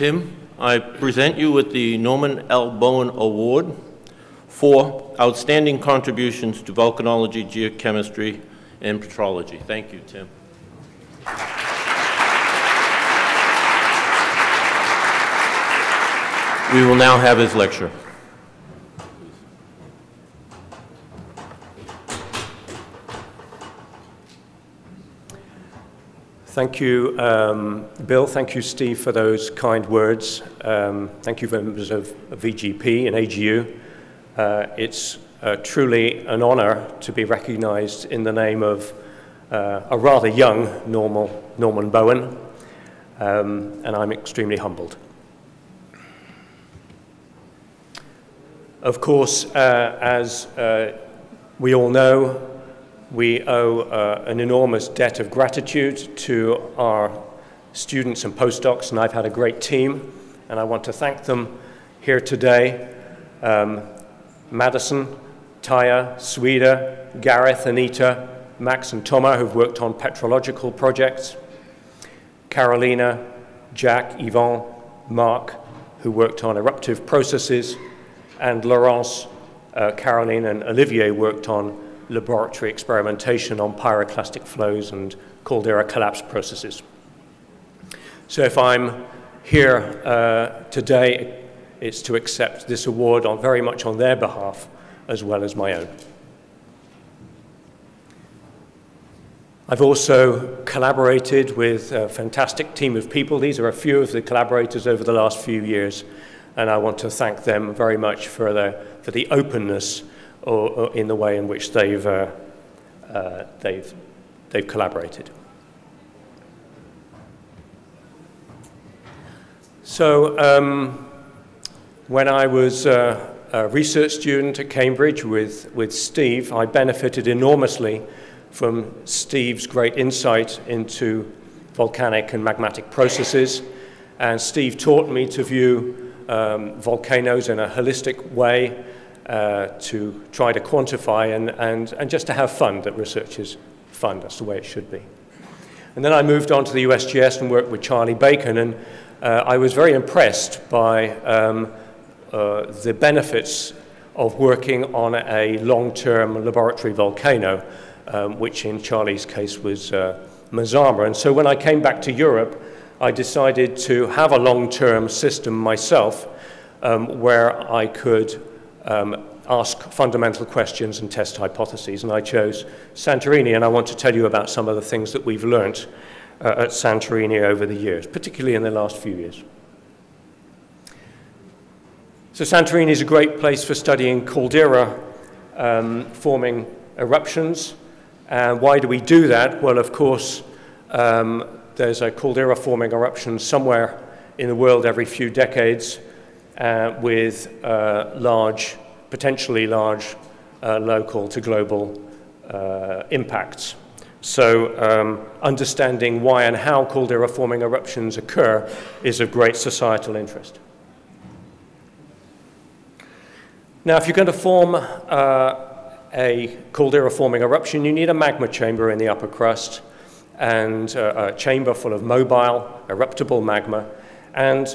Tim, I present you with the Norman L. Bowen Award for outstanding contributions to volcanology, geochemistry, and petrology. Thank you, Tim. We will now have his lecture. Thank you, Bill. Thank you, Steve, for those kind words. Thank you, members of VGP and AGU. It's truly an honor to be recognized in the name of a rather young Norman Bowen, and I'm extremely humbled. Of course, as we all know, we owe an enormous debt of gratitude to our students and postdocs, and I've had a great team, and I want to thank them here today. Madison, Taya, Sweda, Gareth, Anita, Max and Toma, who've worked on petrological projects, Carolina, Jack, Yvonne, Mark, who worked on eruptive processes, and Laurence, Caroline and Olivier worked on laboratory experimentation on pyroclastic flows and caldera collapse processes. So if I'm here today, it's to accept this award on very much on their behalf as well as my own. I've also collaborated with a fantastic team of people. These are a few of the collaborators over the last few years, and I want to thank them very much for the openness or in the way in which they've collaborated. So when I was a research student at Cambridge with Steve, I benefited enormously from Steve's great insight into volcanic and magmatic processes, and Steve taught me to view volcanoes in a holistic way, to try to quantify and just to have fun, that research is fun, that's the way it should be. And then I moved on to the USGS and worked with Charlie Bacon, and I was very impressed by the benefits of working on a long-term laboratory volcano, which in Charlie's case was Mazama. And so when I came back to Europe, I decided to have a long-term system myself, where I could ask fundamental questions and test hypotheses, and I chose Santorini, and I want to tell you about some of the things that we've learnt at Santorini over the years, particularly in the last few years. So Santorini is a great place for studying caldera forming eruptions. And why do we do that? Well, of course, there's a caldera forming eruption somewhere in the world every few decades, with potentially large local to global impacts. So understanding why and how caldera forming eruptions occur is of great societal interest. Now, if you're going to form a caldera forming eruption, you need a magma chamber in the upper crust and a chamber full of mobile, eruptible magma, and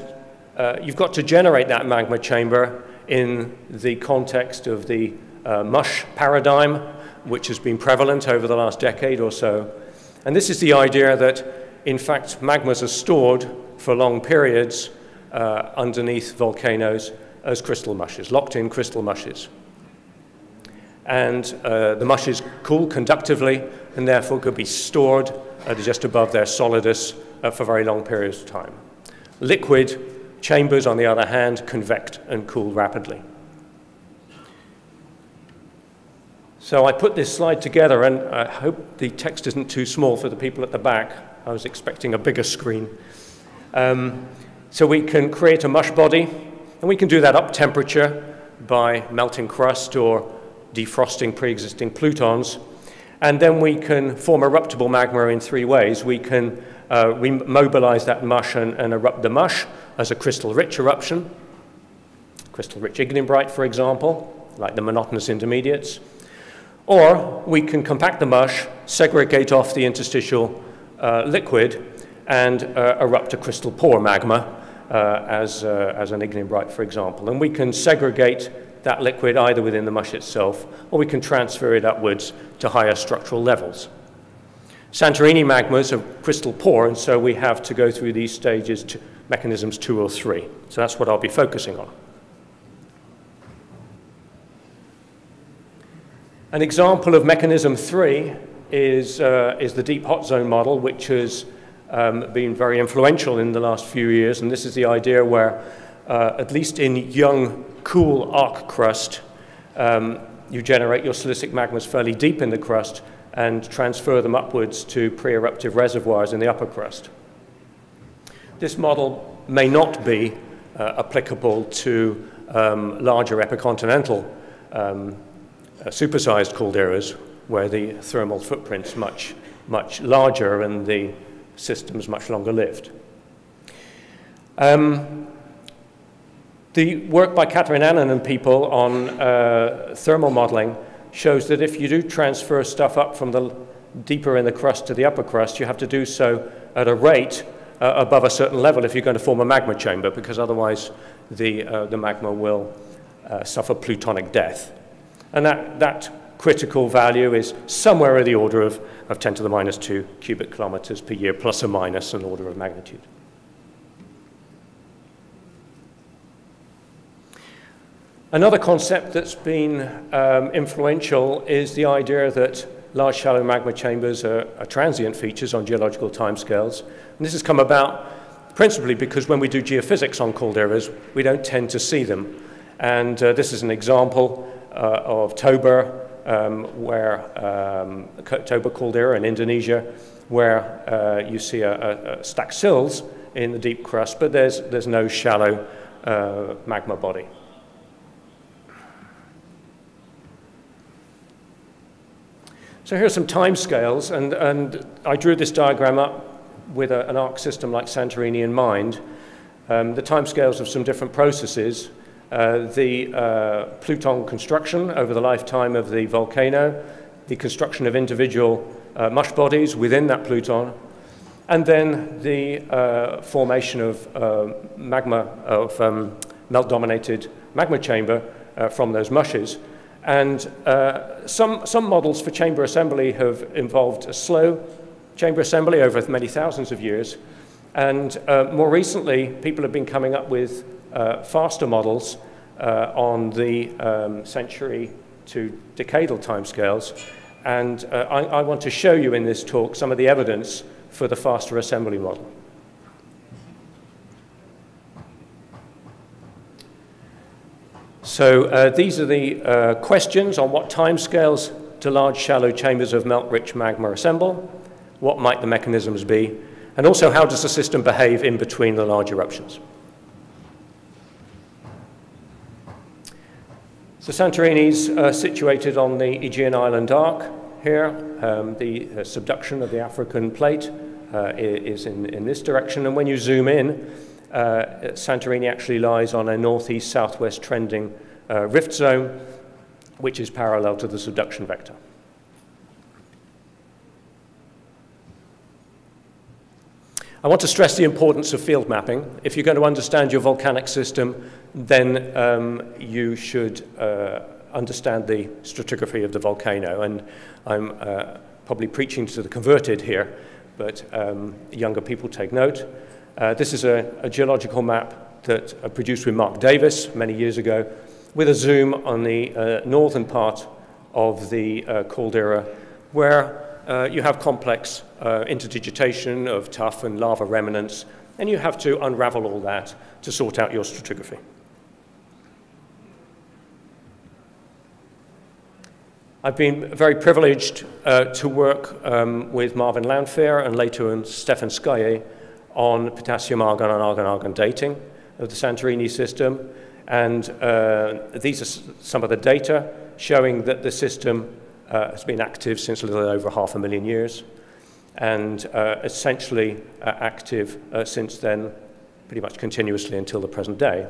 you've got to generate that magma chamber in the context of the mush paradigm, which has been prevalent over the last decade or so. And this is the idea that, in fact, magmas are stored for long periods underneath volcanoes as crystal mushes, locked in crystal mushes. And the mushes cool conductively and therefore could be stored just above their solidus for very long periods of time. Liquid chambers, on the other hand, convect and cool rapidly. So I put this slide together, and I hope the text isn't too small for the people at the back. I was expecting a bigger screen. So we can create a mush body, and we can do that up temperature by melting crust or defrosting pre-existing plutons. And then we can form eruptible magma in three ways. We can mobilize that mush and erupt the mush as a crystal-rich eruption, crystal-rich ignimbrite, for example, like the monotonous intermediates. Or we can compact the mush, segregate off the interstitial liquid, and erupt a crystal-poor magma, as an ignimbrite, for example. And we can segregate that liquid either within the mush itself, or we can transfer it upwards to higher structural levels. Santorini magmas are crystal poor, and so we have to go through these stages, mechanisms 2 or 3. So that's what I'll be focusing on. An example of mechanism 3 is the deep hot zone model, which has been very influential in the last few years, and this is the idea where, at least in young, cool arc crust, you generate your silicic magmas fairly deep in the crust and transfer them upwards to pre-eruptive reservoirs in the upper crust. This model may not be applicable to larger epicontinental supersized calderas, where the thermal footprint's much larger and the system's much longer lived. The work by Catherine Annen and people on thermal modeling shows that if you do transfer stuff up from the deeper in the crust to the upper crust, you have to do so at a rate above a certain level if you're going to form a magma chamber, because otherwise the magma will suffer plutonic death. And that critical value is somewhere in the order of 10 to the minus 2 cubic kilometers per year, plus or minus an order of magnitude. Another concept that's been influential is the idea that large shallow magma chambers are transient features on geological timescales. And this has come about principally because when we do geophysics on calderas, we don't tend to see them. And this is an example of Toba, Toba caldera in Indonesia, where you see a stacked sills in the deep crust, but there's no shallow magma body. So here are some time scales, and I drew this diagram up with an arc system like Santorini in mind. The time scales of some different processes, the pluton construction over the lifetime of the volcano, the construction of individual mush bodies within that pluton, and then the formation of melt-dominated magma chamber from those mushes. And some models for chamber assembly have involved a slow chamber assembly over many thousands of years. And more recently, people have been coming up with faster models on the century to decadal timescales. And I want to show you in this talk some of the evidence for the faster assembly model. So these are the questions on what timescales do large shallow chambers of melt-rich magma assemble, what might the mechanisms be, and also how does the system behave in between the large eruptions. So Santorini's situated on the Aegean Island arc here. The subduction of the African plate is in this direction, and when you zoom in, Santorini actually lies on a northeast-southwest trending rift zone, which is parallel to the subduction vector. I want to stress the importance of field mapping. If you're going to understand your volcanic system, then you should understand the stratigraphy of the volcano. And I'm probably preaching to the converted here, but younger people take note. This is a geological map that I produced with Mark Davis many years ago, with a zoom on the northern part of the caldera, where you have complex interdigitation of tuff and lava remnants, and you have to unravel all that to sort out your stratigraphy. I've been very privileged to work with Marvin Landfair and later on Stefan Skye on potassium argon and argon-argon dating of the Santorini system. And these are some of the data showing that the system has been active since a little over 500,000 years, and essentially active since then, pretty much continuously until the present day.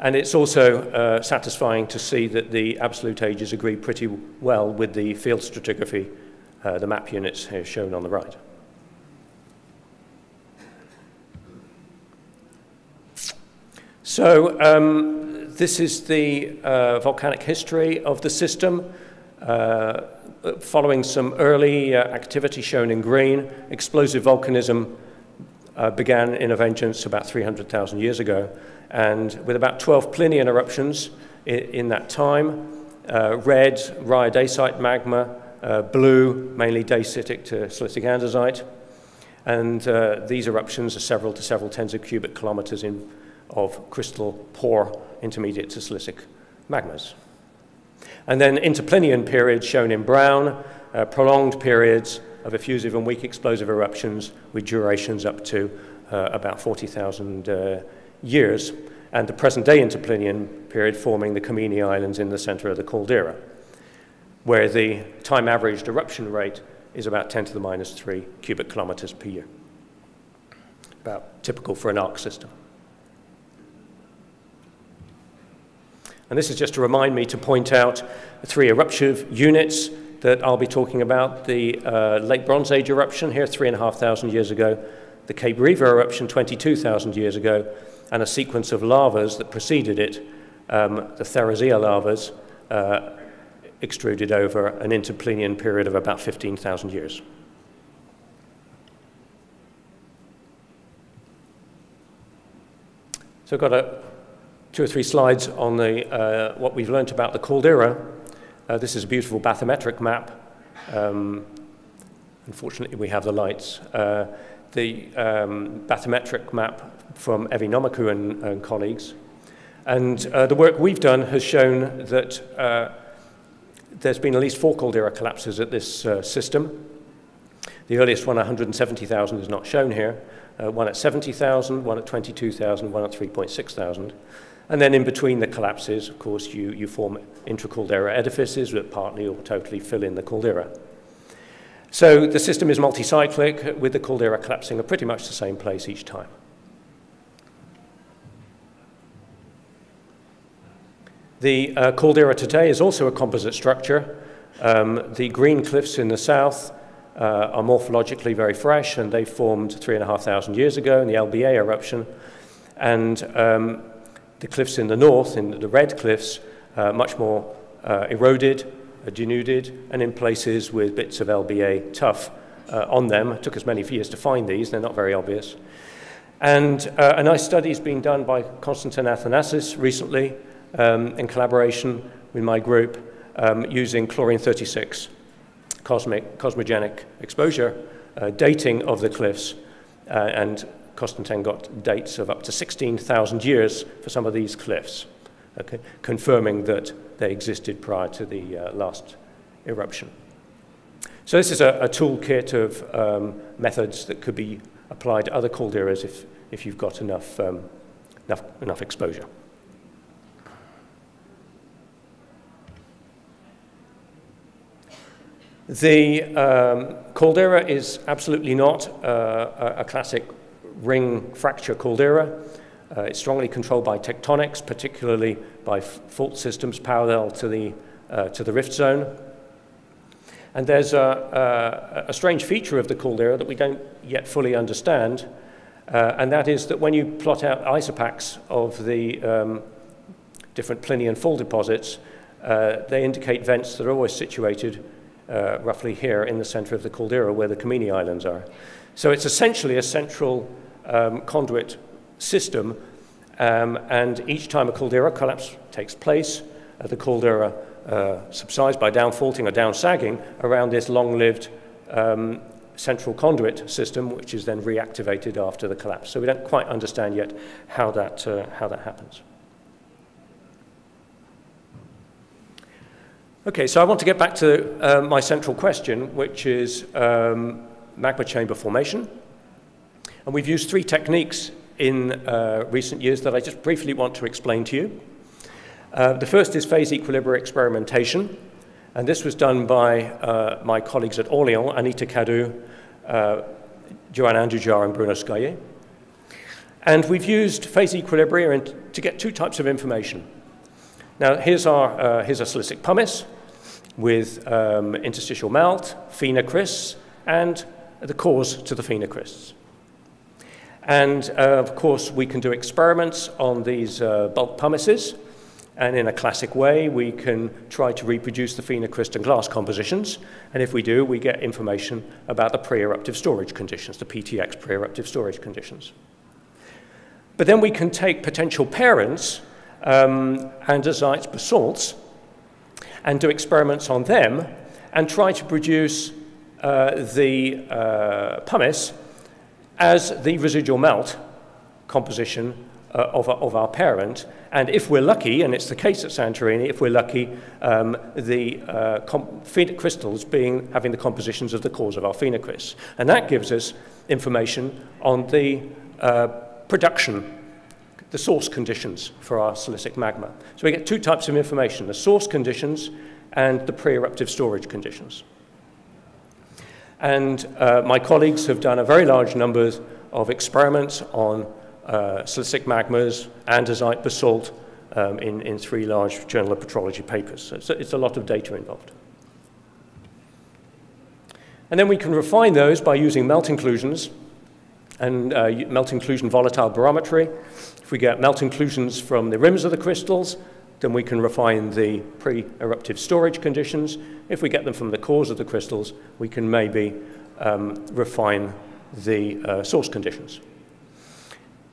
And it's also satisfying to see that the absolute ages agree pretty well with the field stratigraphy, the map units here shown on the right. So this is the volcanic history of the system, following some early activity shown in green. Explosive volcanism began in a vengeance about 300,000 years ago, and with about 12 Plinian eruptions in that time. Red, rhyodacite magma, blue, mainly dacitic to silicic andesite, and these eruptions are several to several tens of cubic kilometers of crystal pore intermediate to silicic magmas. And then interplinian periods shown in brown, prolonged periods of effusive and weak explosive eruptions with durations up to about 40,000 years, and the present-day interplinian period forming the Kameni Islands in the center of the caldera, where the time-averaged eruption rate is about 10 to the minus 3 cubic kilometers per year, about typical for an arc system. And this is just to remind me to point out the three eruptive units that I'll be talking about: the Late Bronze Age eruption here 3,500 years ago, the Cape Riva eruption 22,000 years ago, and a sequence of lavas that preceded it, the Therasia lavas, extruded over an interplinian period of about 15,000 years. So I've got two or three slides on the, what we've learnt about the caldera. This is a beautiful bathymetric map. Unfortunately, we have the lights. The bathymetric map from Evi Nomaku and colleagues. And the work we've done has shown that there's been at least 4 caldera collapses at this system. The earliest one, 170,000, is not shown here. One at 70,000, one at 22,000, one at 3,600. And then in between the collapses, of course, you form intra-caldera edifices that partly or totally fill in the caldera. So the system is multicyclic, with the caldera collapsing at pretty much the same place each time. The caldera today is also a composite structure. The green cliffs in the south are morphologically very fresh, and they formed 3,500 years ago in the LBA eruption. And the cliffs in the north, in the red cliffs, much more eroded, denuded, and in places with bits of LBA tuff on them. It took us many years to find these. They're not very obvious. And a nice study has been done by Constantin Athanassis recently in collaboration with my group using chlorine-36 cosmogenic exposure dating of the cliffs, and Constantin got dates of up to 16,000 years for some of these cliffs, okay, confirming that they existed prior to the last eruption. So this is a toolkit of methods that could be applied to other calderas if you've got enough exposure. The caldera is absolutely not a classic ring fracture caldera. It's strongly controlled by tectonics, particularly by fault systems parallel to the rift zone. And there's a strange feature of the caldera that we don't yet fully understand, and that is that when you plot out isopachs of the different Plinian fault deposits, they indicate vents that are always situated roughly here in the center of the caldera where the Kameni Islands are. So it's essentially a central conduit system, and each time a caldera collapse takes place, the caldera subsides by downfaulting or downsagging around this long-lived central conduit system, which is then reactivated after the collapse. So we don't quite understand yet how that happens. Okay, so I want to get back to my central question, which is magma chamber formation. And we've used 3 techniques in recent years that I just briefly want to explain to you. The first is phase equilibria experimentation. And this was done by my colleagues at Orléans, Anita Cadu, Joanne Andujar, and Bruno Scaye. And we've used phase equilibria to get 2 types of information. Now, here's a silicic pumice with interstitial melt, phenocrysts, and the cores to the phenocrysts. And of course, we can do experiments on these bulk pumices. And in a classic way, we can try to reproduce the phenocryst and glass compositions. And if we do, we get information about the pre-eruptive storage conditions, the PTX pre-eruptive storage conditions. But then we can take potential parents, andesites, basalts, and do experiments on them and try to produce the pumice as the residual melt composition of our parent. And if we're lucky, and it's the case at Santorini, if we're lucky, the crystals having the compositions of the cores of our phenocrysts. And that gives us information on the production, the source conditions for our silicic magma. So we get two types of information, the source conditions and the pre-eruptive storage conditions. And my colleagues have done a very large number of experiments on silicic magmas, andesite, basalt, in three large Journal of Petrology papers. So it's a lot of data involved. And then we can refine those by using melt inclusions and melt inclusion volatile barometry. If we get melt inclusions from the rims of the crystals, then we can refine the pre-eruptive storage conditions. If we get them from the cores of the crystals, we can maybe refine the source conditions.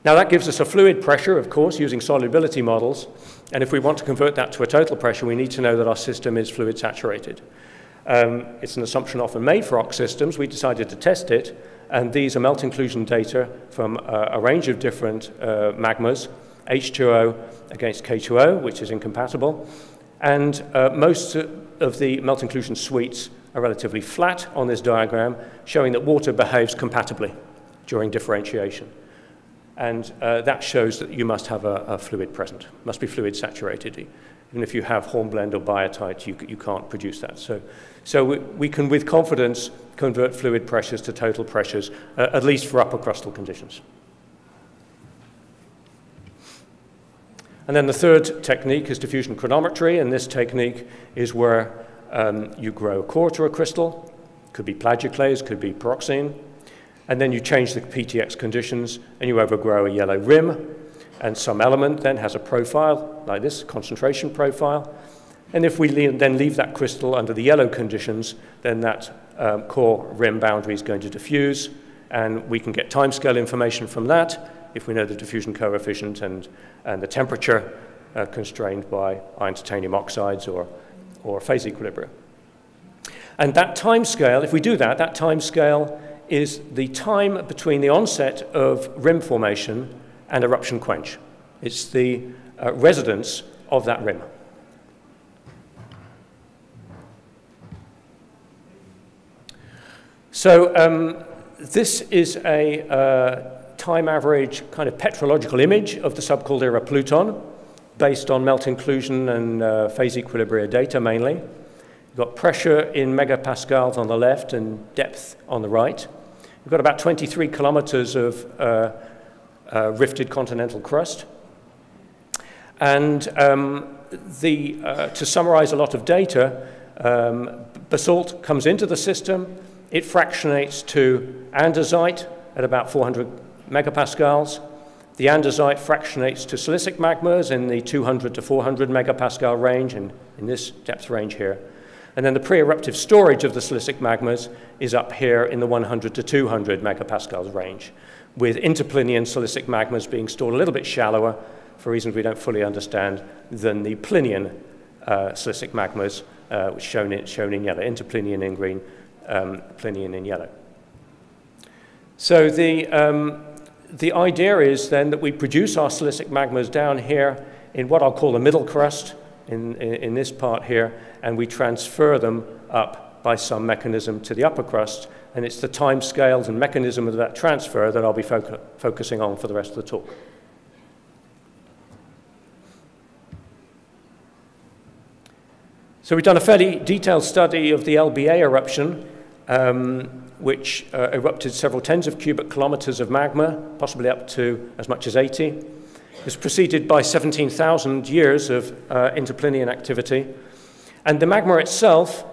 Now that gives us a fluid pressure, of course, using solubility models. And if we want to convert that to a total pressure, we need to know that our system is fluid saturated. It's an assumption often made for OX systems. We decided to test it, and these are melt inclusion data from a range of different magmas, H2O against K2O, which is incompatible. And most of the melt inclusion suites are relatively flat on this diagram, showing that water behaves compatibly during differentiation. And that shows that you must have a fluid present, must be fluid saturated. Even if you have hornblende or biotite, you can't produce that. So we can, with confidence, convert fluid pressures to total pressures, at least for upper crustal conditions. And then the third technique is diffusion chronometry, and this technique is where you grow a core to a crystal, could be plagioclase, could be pyroxene, and then you change the PTX conditions and you overgrow a yellow rim, and some element then has a profile like this, concentration profile. And if we then leave that crystal under the yellow conditions, then that core rim boundary is going to diffuse, and we can get timescale information from that if we know the diffusion coefficient and the temperature constrained by iron titanium oxides or phase equilibrium. And that timescale, if we do that, that timescale is the time between the onset of rim formation and eruption quench. It's the residence of that rim. So this is a time average kind of petrological image of the Subcaldera Pluton based on melt inclusion and phase equilibria data mainly. You've got pressure in megapascals on the left and depth on the right. We've got about 23 kilometers of rifted continental crust. And to summarize a lot of data, basalt comes into the system. It fractionates to andesite at about 400 megapascals. The andesite fractionates to silicic magmas in the 200 to 400 megapascal range, and in this depth range here. And then the pre-eruptive storage of the silicic magmas is up here in the 100 to 200 megapascals range, with interplinian silicic magmas being stored a little bit shallower, for reasons we don't fully understand, than the Plinian silicic magmas, which shown in yellow, interplinian in green, Plinian in yellow. So the idea is then that we produce our silicic magmas down here in what I'll call the middle crust, in this part here, and we transfer them up by some mechanism to the upper crust, and it's the time scales and mechanism of that transfer that I'll be focusing on for the rest of the talk. So we've done a fairly detailed study of the LBA eruption, which erupted several tens of cubic kilometers of magma, possibly up to as much as 80. It's preceded by 17,000 years of interplinian activity. And the magma itself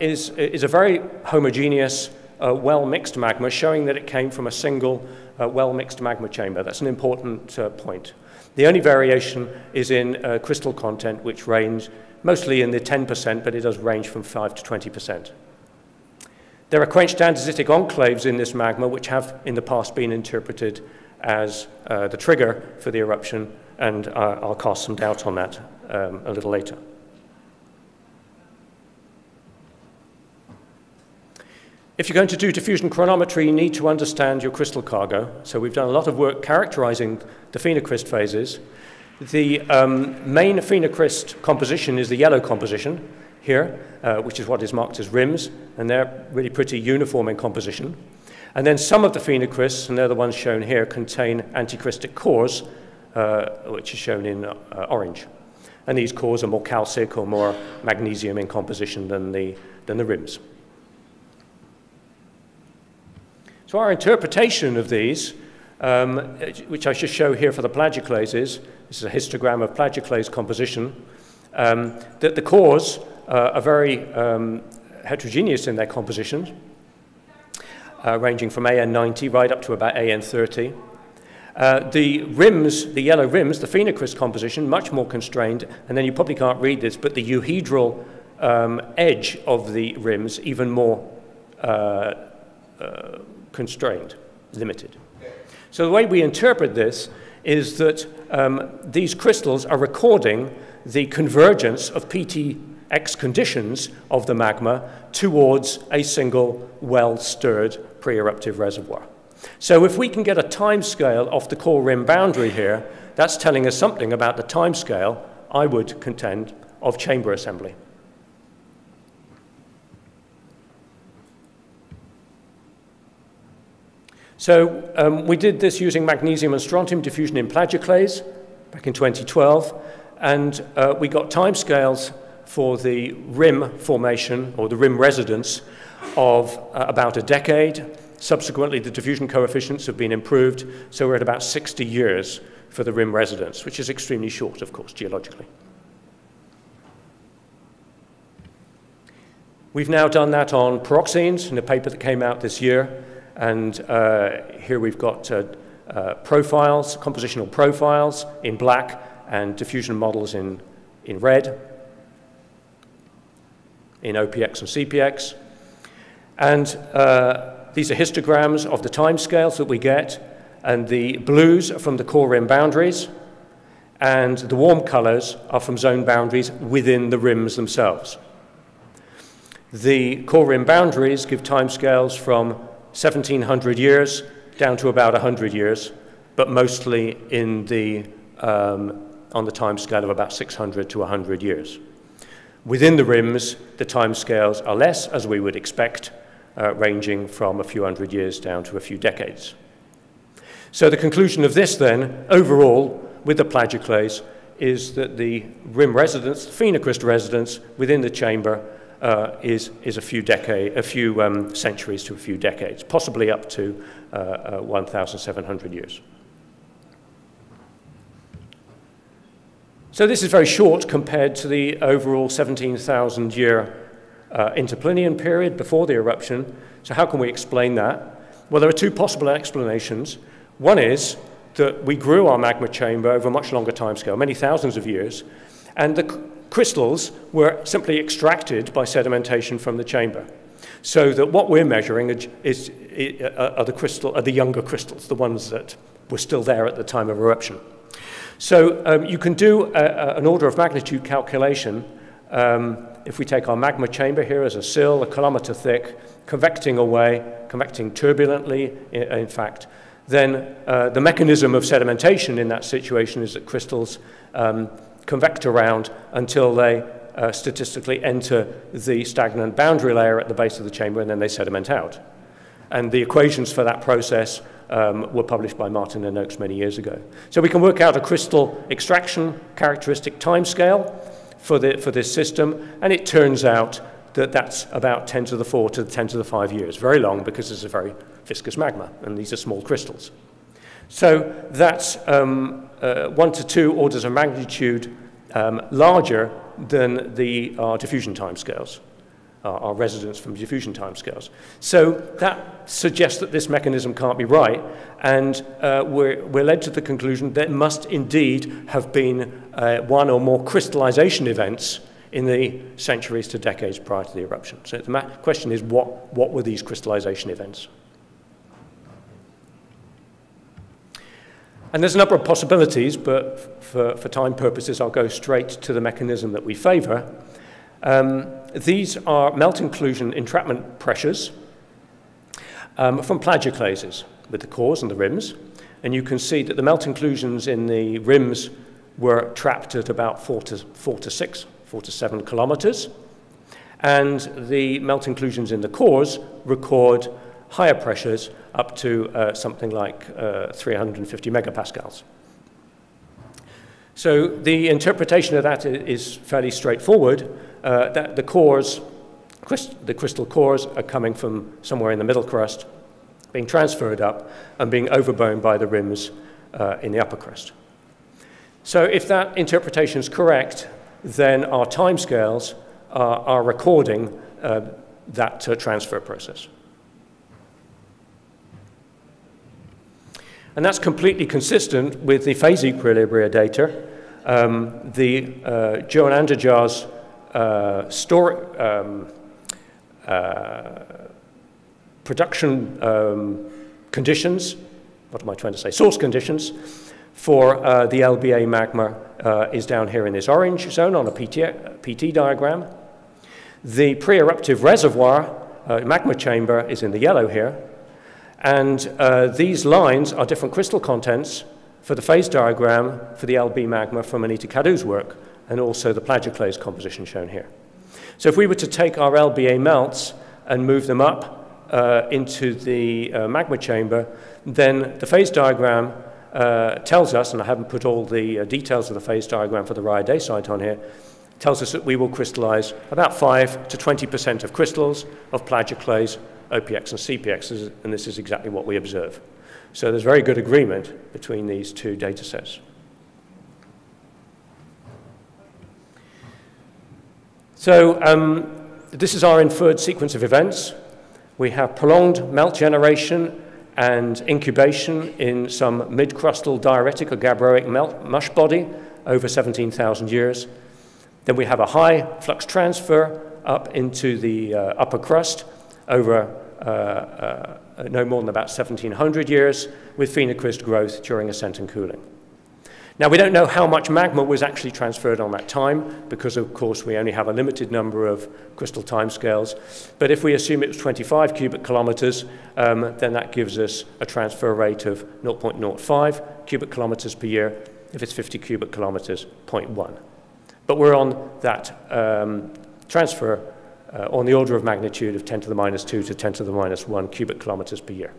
is a very homogeneous well-mixed magma, showing that it came from a single well-mixed magma chamber. That's an important point. The only variation is in crystal content, which ranges mostly in the 10%, but it does range from 5 to 20%. There are quenched andesitic enclaves in this magma, which have in the past been interpreted as the trigger for the eruption, and I'll cast some doubt on that a little later. If you're going to do diffusion chronometry, you need to understand your crystal cargo. So we've done a lot of work characterizing the phenocryst phases. The main phenocryst composition is the yellow composition here, which is what is marked as rims, and they're really pretty uniform in composition. And then some of the phenocrysts, and they're the ones shown here, contain anticrystic cores, which is shown in orange. And these cores are more calcic or more magnesium in composition than the rims. So our interpretation of these, which I should show here for the plagioclases, this is a histogram of plagioclase composition, that the cores are very heterogeneous in their composition, ranging from AN90 right up to about AN30. The rims, the yellow rims, the phenocryst composition, much more constrained, and then you probably can't read this, but the euhedral edge of the rims even more constrained, limited. So the way we interpret this is that these crystals are recording the convergence of PTX conditions of the magma towards a single well-stirred pre-eruptive reservoir. So if we can get a time scale off the core rim boundary here, that's telling us something about the time scale, I would contend, of chamber assembly. So we did this using magnesium and strontium diffusion in plagioclase back in 2012, and we got timescales for the rim formation, or the rim residence, of about a decade. Subsequently, the diffusion coefficients have been improved, so we're at about 60 years for the rim residence, which is extremely short, of course, geologically. We've now done that on pyroxenes in a paper that came out this year. And here we've got profiles, compositional profiles in black, and diffusion models in red, in OPX and CPX. And these are histograms of the timescales that we get. And the blues are from the core rim boundaries. And the warm colors are from zone boundaries within the rims themselves. The core rim boundaries give timescales from 1,700 years down to about 100 years, but mostly in the, on the time scale of about 600 to 100 years. Within the rims, the time scales are less, as we would expect, ranging from a few hundred years down to a few decades. So the conclusion of this, then, overall, with the plagioclase, is that the rim residence, the phenocryst residence within the chamber, is a few centuries to a few decades, possibly up to 1,700 years. So this is very short compared to the overall 17,000-year Interplinian period before the eruption. So how can we explain that? Well, there are two possible explanations. One is that we grew our magma chamber over a much longer timescale, many thousands of years, and the crystals were simply extracted by sedimentation from the chamber, so that what we're measuring are the younger crystals, the ones that were still there at the time of eruption. So you can do an order of magnitude calculation if we take our magma chamber here as a sill, a kilometer thick, convecting away, convecting turbulently, in fact. Then the mechanism of sedimentation in that situation is that crystals convect around until they statistically enter the stagnant boundary layer at the base of the chamber, and then they sediment out. And the equations for that process were published by Martin and Oakes many years ago. So we can work out a crystal extraction characteristic timescale for this system, and it turns out that that's about 10 to the 4 to 10 to the 5 years. Very long, because it's a very viscous magma, and these are small crystals. So that's 1 to 2 orders of magnitude larger than the diffusion timescales. our residents from diffusion timescales. So that suggests that this mechanism can't be right, and we're led to the conclusion that there must indeed have been one or more crystallization events in the centuries to decades prior to the eruption. So the question is, what were these crystallization events? And there's a number of possibilities, but for time purposes, I'll go straight to the mechanism that we favor. These are melt-inclusion entrapment pressures from plagioclases with the cores and the rims. And you can see that the melt-inclusions in the rims were trapped at about 4 to 7 kilometers. And the melt-inclusions in the cores record higher pressures up to something like 350 megapascals. So the interpretation of that is fairly straightforward, that the cores, the crystal cores, are coming from somewhere in the middle crust, being transferred up, and being overblown by the rims in the upper crust. So if that interpretation is correct, then our timescales are recording that transfer process. And that's completely consistent with the phase equilibria data. Joanne Andujar's production conditions, what am I trying to say, source conditions for the LBA magma is down here in this orange zone on a PT diagram. The pre-eruptive reservoir magma chamber is in the yellow here. And these lines are different crystal contents for the phase diagram for the LB magma from Anita Cadu's work, and also the plagioclase composition shown here. So if we were to take our LBA melts and move them up into the magma chamber, then the phase diagram tells us, and I haven't put all the details of the phase diagram for the Raya site on here, tells us that we will crystallize about 5 to 20% of crystals of plagioclase, OPX and CPX, and this is exactly what we observe. So there's very good agreement between these two data sets. So this is our inferred sequence of events. We have prolonged melt generation and incubation in some mid-crustal diuretic or gabbroic melt mush body over 17,000 years. Then we have a high flux transfer up into the upper crust over no more than about 1,700 years, with phenocryst growth during ascent and cooling. Now, we don't know how much magma was actually transferred on that time, because, of course, we only have a limited number of crystal timescales. But if we assume it was 25 cubic kilometers, then that gives us a transfer rate of 0.05 cubic kilometers per year. If it's 50 cubic kilometers, 0.1. But we're on that transfer on the order of magnitude of 10 to the minus 2 to 10 to the minus 1 cubic kilometers per year.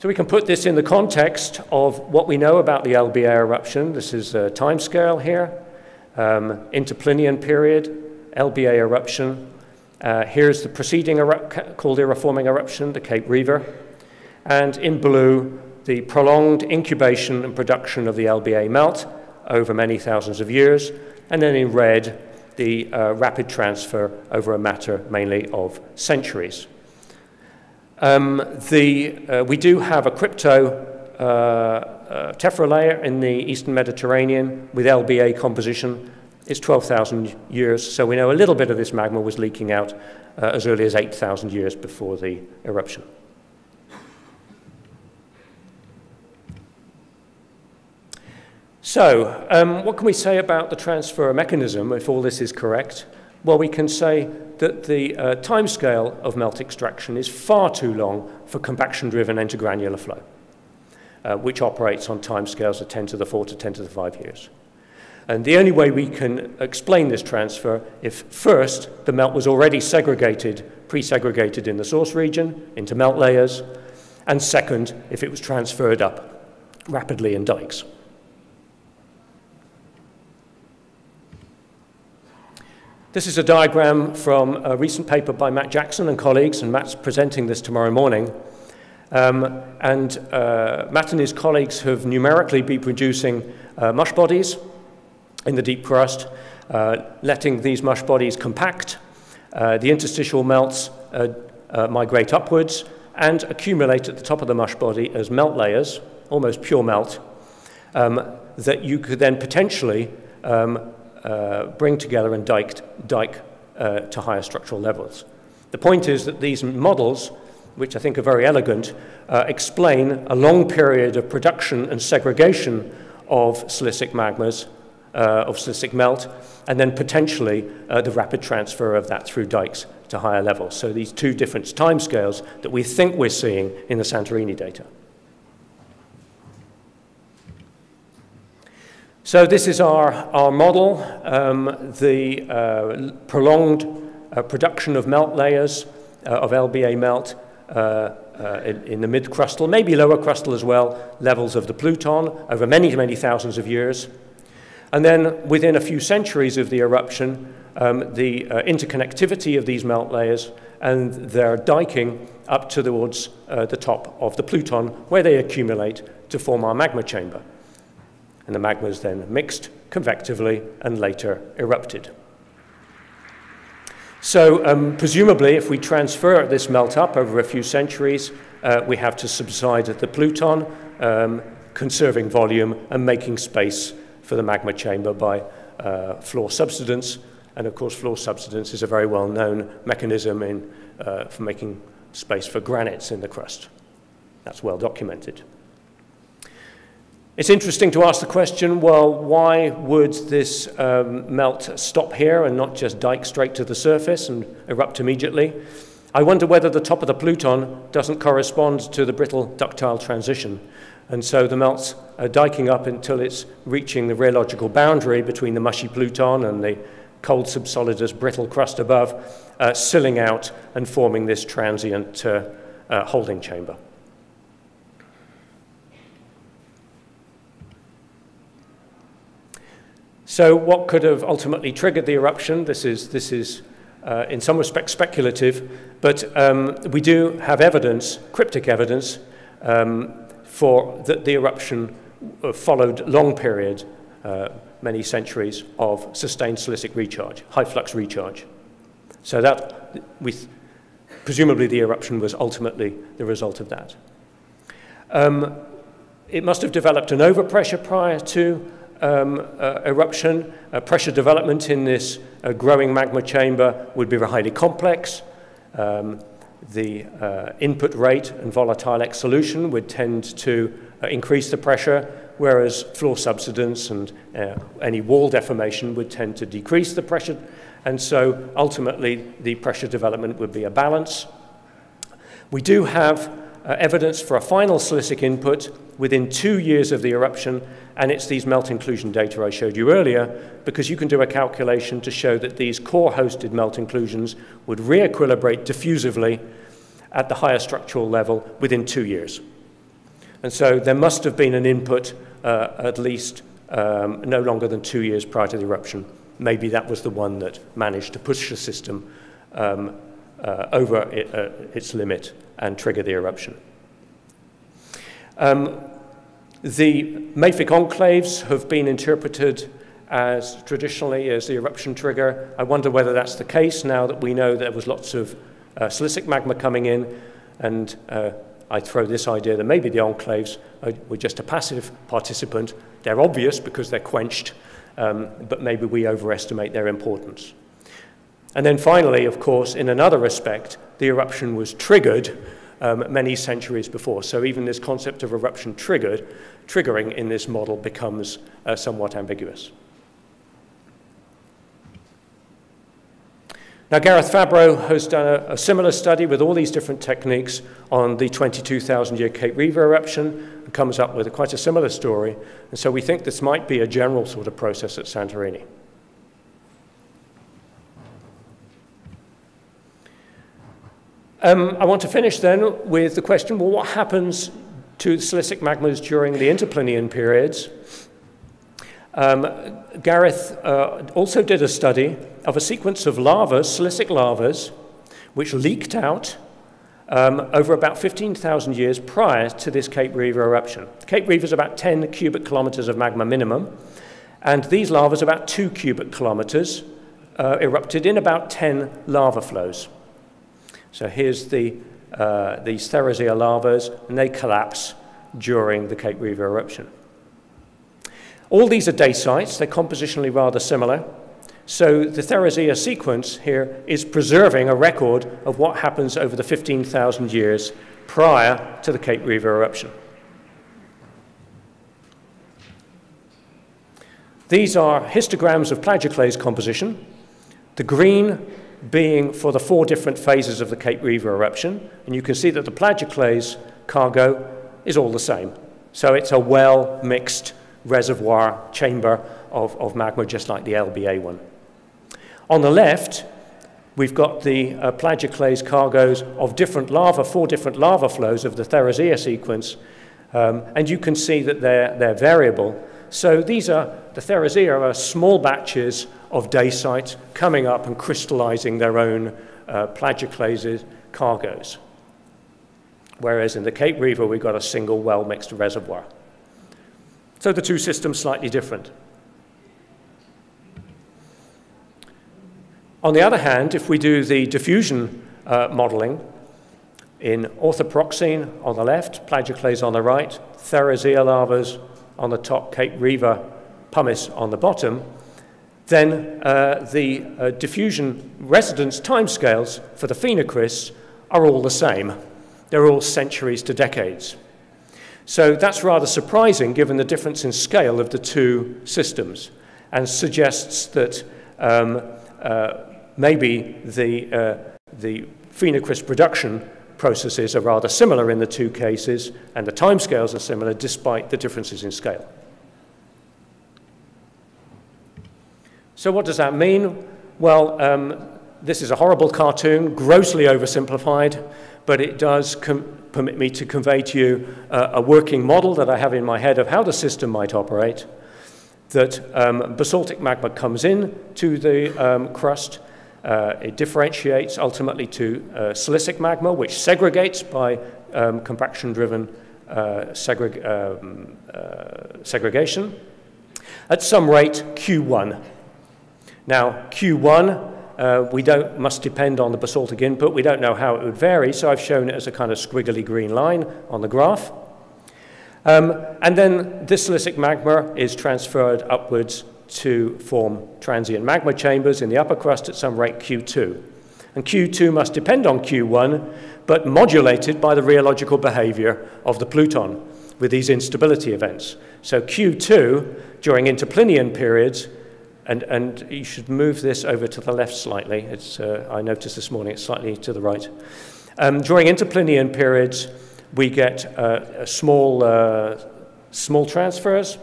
So we can put this in the context of what we know about the LBA eruption. This is a time scale here, Interplinian period, LBA eruption. Here's the preceding caldera-forming eruption, the Cape Reaver. And in blue, the prolonged incubation and production of the LBA melt over many thousands of years, and then in red, the rapid transfer over a matter mainly of centuries. We do have a crypto tephra layer in the eastern Mediterranean with LBA composition. It's 12,000 years, so we know a little bit of this magma was leaking out as early as 8,000 years before the eruption. So, what can we say about the transfer mechanism if all this is correct? Well, we can say that the timescale of melt extraction is far too long for compaction-driven intergranular flow, which operates on timescales of 10 to the 4 to 10 to the 5 years. And the only way we can explain this transfer if, first, the melt was already segregated, pre-segregated in the source region into melt layers, and second, if it was transferred up rapidly in dikes. This is a diagram from a recent paper by Matt Jackson and colleagues, and Matt's presenting this tomorrow morning. Matt and his colleagues have numerically been producing mush bodies in the deep crust, letting these mush bodies compact. The interstitial melts migrate upwards and accumulate at the top of the mush body as melt layers, almost pure melt, that you could then potentially bring together and dike to higher structural levels. The point is that these models, which I think are very elegant, explain a long period of production and segregation of silicic magmas, of silicic melt, and then potentially the rapid transfer of that through dikes to higher levels. So these two different timescales that we think we're seeing in the Santorini data. So this is our model, the prolonged production of melt layers, of LBA melt in the mid-crustal, maybe lower crustal as well, levels of the Pluton over many, many thousands of years. And then within a few centuries of the eruption, the interconnectivity of these melt layers and their diking up towards the top of the Pluton, where they accumulate to form our magma chamber. And the magma is then mixed convectively and later erupted. So presumably, if we transfer this melt up over a few centuries, we have to subside at the Pluton, conserving volume and making space for the magma chamber by floor subsidence. And of course, floor subsidence is a very well-known mechanism in, for making space for granites in the crust. That's well documented. It's interesting to ask the question, well, why would this melt stop here and not just dike straight to the surface and erupt immediately? I wonder whether the top of the Pluton doesn't correspond to the brittle ductile transition. And so the melts are diking up until it's reaching the rheological boundary between the mushy Pluton and the cold subsolidus brittle crust above, silling out and forming this transient holding chamber. So what could have ultimately triggered the eruption? This is in some respects speculative, but we do have evidence, cryptic evidence, for that the eruption followed long periods, many centuries of sustained silicic recharge, high flux recharge. So that, presumably the eruption was ultimately the result of that. It must have developed an overpressure prior to eruption. Pressure development in this growing magma chamber would be highly complex. The input rate and volatile X solution would tend to increase the pressure, whereas floor subsidence and any wall deformation would tend to decrease the pressure. And so ultimately, the pressure development would be a balance. We do have evidence for a final silicic input within 2 years of the eruption, and it's these melt inclusion data I showed you earlier, because you can do a calculation to show that these core-hosted melt inclusions would re-equilibrate diffusively at the higher structural level within 2 years. And so there must have been an input at least no longer than 2 years prior to the eruption. Maybe that was the one that managed to push the system over its limit and trigger the eruption. The mafic enclaves have been interpreted as traditionally as the eruption trigger. I wonder whether that's the case now that we know there was lots of silicic magma coming in, and I throw this idea that maybe the enclaves were just a passive participant. They're obvious because they're quenched, but maybe we overestimate their importance. And then finally, of course, in another respect, the eruption was triggered many centuries before. So even this concept of eruption triggering in this model becomes somewhat ambiguous. Now, Gareth Fabro has done a similar study with all these different techniques on the 22,000-year Cape Riva eruption and comes up with quite a similar story. And so we think this might be a general sort of process at Santorini. I want to finish then with the question, well, what happens to silicic magmas during the Interplinian periods? Gareth also did a study of a sequence of lavas, silicic lavas, which leaked out over about 15,000 years prior to this Cape Riva eruption. Cape Riva is about 10 cubic kilometers of magma minimum, And these lavas, about 2 cubic kilometers, erupted in about 10 lava flows. So here's the Therasia lavas, and they collapse during the Cape Riva eruption. All these are dacites. They're compositionally rather similar. So the Therasia sequence here is preserving a record of what happens over the 15,000 years prior to the Cape Riva eruption. These are histograms of plagioclase composition, the green being for the 4 different phases of the Cape Riva eruption. And you can see that the plagioclase cargo is all the same. So it's a well-mixed reservoir chamber of magma, just like the LBA one. On the left, we've got the plagioclase cargoes of different lava, 4 different lava flows of the Therasia sequence. And you can see that they're variable. So these are, the Therasia are small batches of dacite coming up and crystallizing their own plagioclase cargoes. Whereas in the Cape Riva, we've got a single well-mixed reservoir. So the 2 systems slightly different. On the other hand, if we do the diffusion modeling, in orthoproxene on the left, plagioclase on the right, Therasia lavas on the top, Cape Riva pumice on the bottom, then the diffusion residence timescales for the phenocrysts are all the same. They're all centuries to decades. So that's rather surprising given the difference in scale of the 2 systems, and suggests that maybe the phenocryst production processes are rather similar in the 2 cases, and the timescales are similar despite the differences in scale. So what does that mean? Well, this is a horrible cartoon, grossly oversimplified, but it does permit me to convey to you a working model that I have in my head of how the system might operate, that basaltic magma comes in to the crust. It differentiates ultimately to silicic magma, which segregates by compaction-driven segregation at some rate Q1. Now, Q1 must depend on the basaltic input. We don't know how it would vary, so I've shown it as a kind of squiggly green line on the graph. And then this silicic magma is transferred upwards to form transient magma chambers in the upper crust at some rate Q2. And Q2 must depend on Q1, but modulated by the rheological behavior of the pluton with these instability events. So Q2, during interplinian periods, and you should move this over to the left slightly. It's, I noticed this morning it's slightly to the right. During interplinian periods, we get small transfers.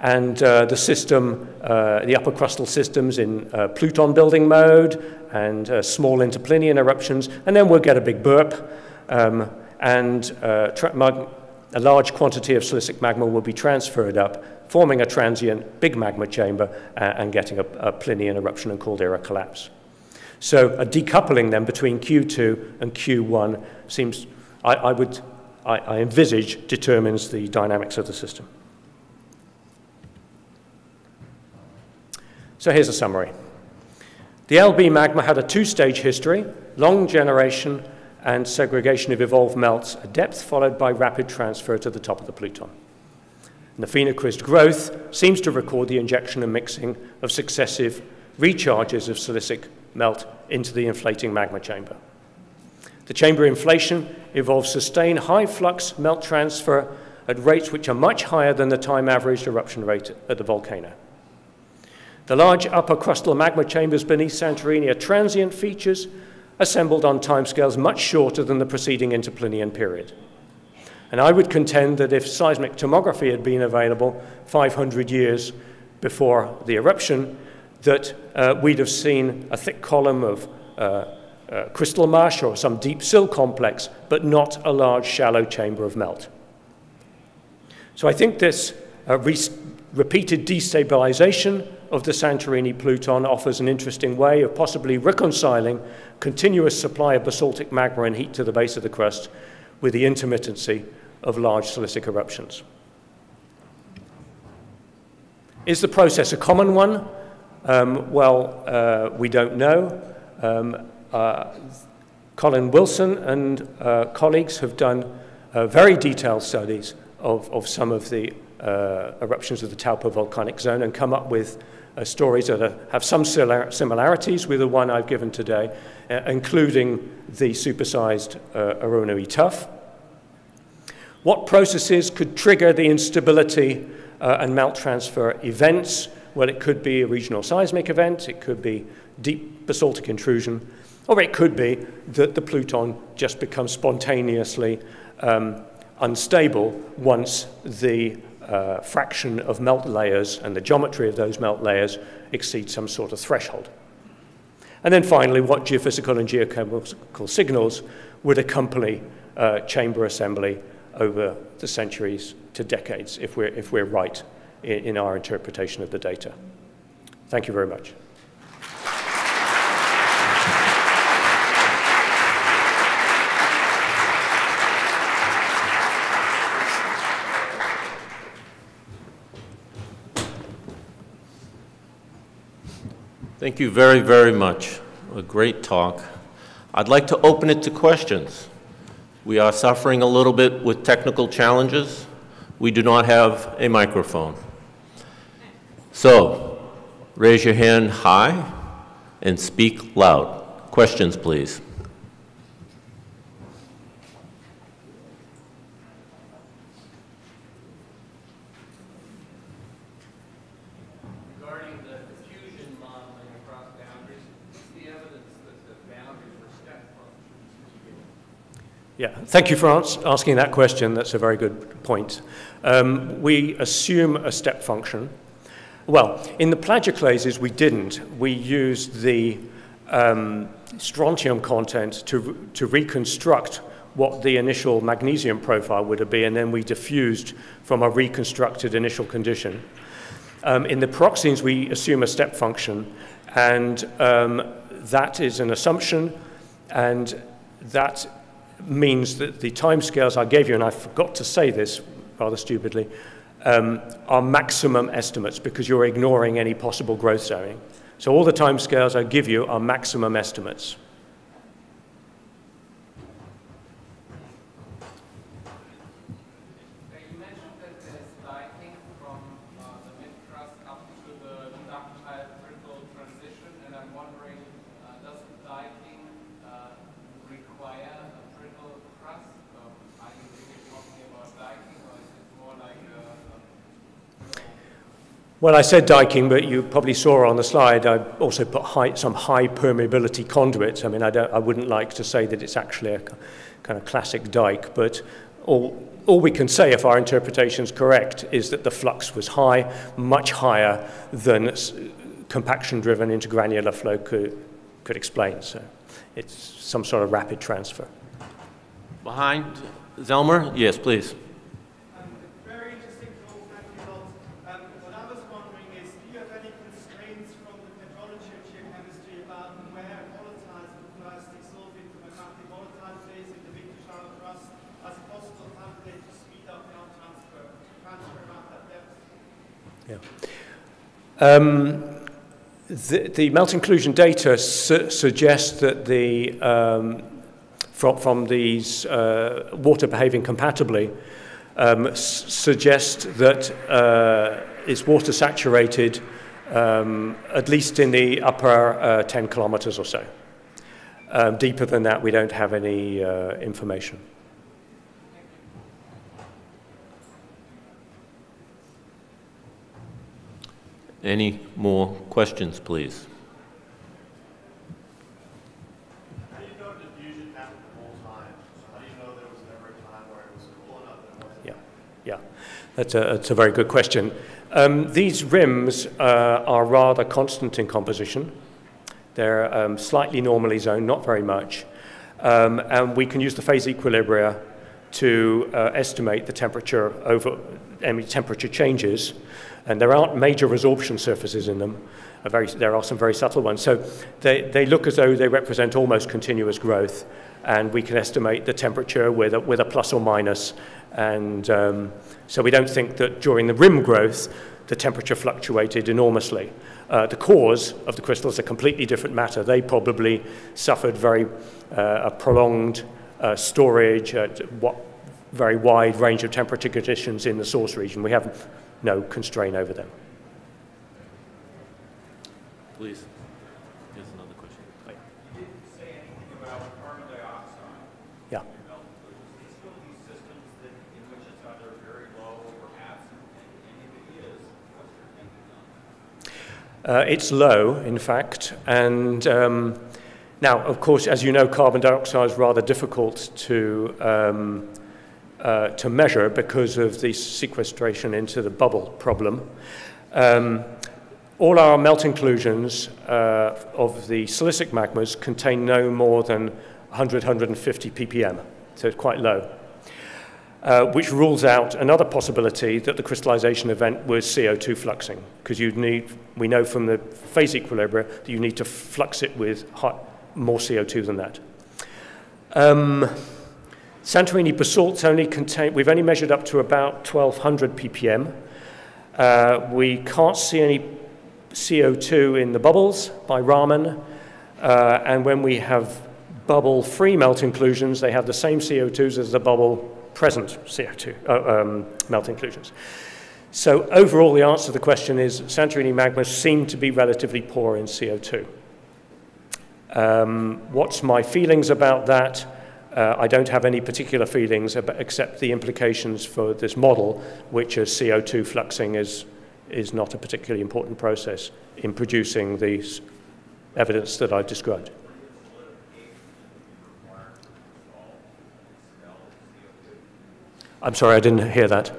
And the system, the upper crustal systems in pluton building mode and small interplinian eruptions. And then we'll get a big burp, and a large quantity of silicic magma will be transferred up, forming a transient big magma chamber and getting a Plinian eruption and caldera collapse. So a decoupling then between Q2 and Q1 seems, I envisage, determines the dynamics of the system. So here's a summary. The LB magma had a 2-stage history, long generation and segregation of evolved melts at depth, followed by rapid transfer to the top of the pluton. And the phenocryst growth seems to record the injection and mixing of successive recharges of silicic melt into the inflating magma chamber. The chamber inflation involves sustained high flux melt transfer at rates which are much higher than the time averaged eruption rate at the volcano. The large upper crustal magma chambers beneath Santorini are transient features assembled on timescales much shorter than the preceding interplinian period. And I would contend that if seismic tomography had been available 500 years before the eruption, that we'd have seen a thick column of crystal marsh or some deep sill complex, but not a large shallow chamber of melt. So I think this repeated destabilization of the Santorini pluton offers an interesting way of possibly reconciling continuous supply of basaltic magma and heat to the base of the crust with the intermittency of large silicic eruptions. Is the process a common one? We don't know. Colin Wilson and colleagues have done very detailed studies of some of the eruptions of the Taupo volcanic zone and come up with stories that have some similarities with the one I've given today, including the supersized Oronoi tuff. What processes could trigger the instability and melt transfer events? Well, it could be a regional seismic event, it could be deep basaltic intrusion, or it could be that the pluton just becomes spontaneously unstable once the fraction of melt layers and the geometry of those melt layers exceeds some sort of threshold. And then finally, what geophysical and geochemical signals would accompany chamber assembly over the centuries to decades, if we're right in our interpretation of the data. Thank you very much. Thank you very, very much. A great talk. I'd like to open it to questions. We are suffering a little bit with technical challenges. We do not have a microphone. So, raise your hand high and speak loud. Questions, please. Yeah, thank you for asking that question. That's a very good point. We assume a step function. Well, in the plagioclases, we didn't. We used the strontium content to reconstruct what the initial magnesium profile would have been, and then we diffused from a reconstructed initial condition. In the pyroxenes, we assume a step function, and that is an assumption, and that means that the timescales I gave you, and I forgot to say this rather stupidly, are maximum estimates because you're ignoring any possible growth zoning. So all the timescales I give you are maximum estimates. You mentioned that there's lightning from the mid-crust up to the ductile brittle transition, and I'm wondering, doesn't lightning require a brittle crust? Are you really talking about dicing, or is it more like a... Well, I said dicing, but you probably saw on the slide I also put some high permeability conduits. I mean, I wouldn't like to say that it's actually a kind of classic dike, but all we can say, if our interpretation is correct, is that the flux was high, much higher than compaction-driven intergranular flow could explain. So it's some sort of rapid transfer. Behind Zelmer? Yes, please. Very interesting talk, thank you a lot. What I was wondering is, do you have any constraints from the petrology of geochemistry about where volatiles would first dissolve into the currently volatile phase in the victor shower crust as a possible candidate to speed up the transfer around that depth? Yeah. The melt inclusion data suggests that the, from these water behaving compatibly, suggests that it's water saturated at least in the upper 10 kilometers or so. Deeper than that, we don't have any information. Any more questions, please? How do you know diffusion happened the whole time? How do you know there was never a time where it was cool enough that it wasn't? Yeah, that's a very good question. These rims are rather constant in composition. They're slightly normally zoned, not very much. And we can use the phase equilibria to estimate the temperature over any temperature changes. And there aren't major resorption surfaces in them. There are some very subtle ones. So they look as though they represent almost continuous growth. And we can estimate the temperature with a plus or minus And so we don't think that during the rim growth, the temperature fluctuated enormously. The cores of the crystals are completely different matter. They probably suffered very a prolonged storage at what very wide range of temperature conditions in the source region. We have no constraint over them. Please. It's low, in fact, and now, of course, as you know, carbon dioxide is rather difficult to measure because of the sequestration into the bubble problem. All our melt inclusions of the silicic magmas contain no more than 100, 150 ppm, so it's quite low, which rules out another possibility that the crystallization event was CO2 fluxing, because you'd need, we know from the phase equilibria that you need to flux it with more CO2 than that. Santorini basalts only contain, we've only measured up to about 1200 ppm. We can't see any CO2 in the bubbles by Raman, and when we have bubble-free melt inclusions, they have the same CO2s as the bubble present CO2 melt inclusions. So overall, the answer to the question is Santorini magmas seem to be relatively poor in CO2. What's my feelings about that? I don't have any particular feelings except the implications for this model, which is CO2 fluxing is not a particularly important process in producing the evidence that I've described. I'm sorry, I didn't hear that.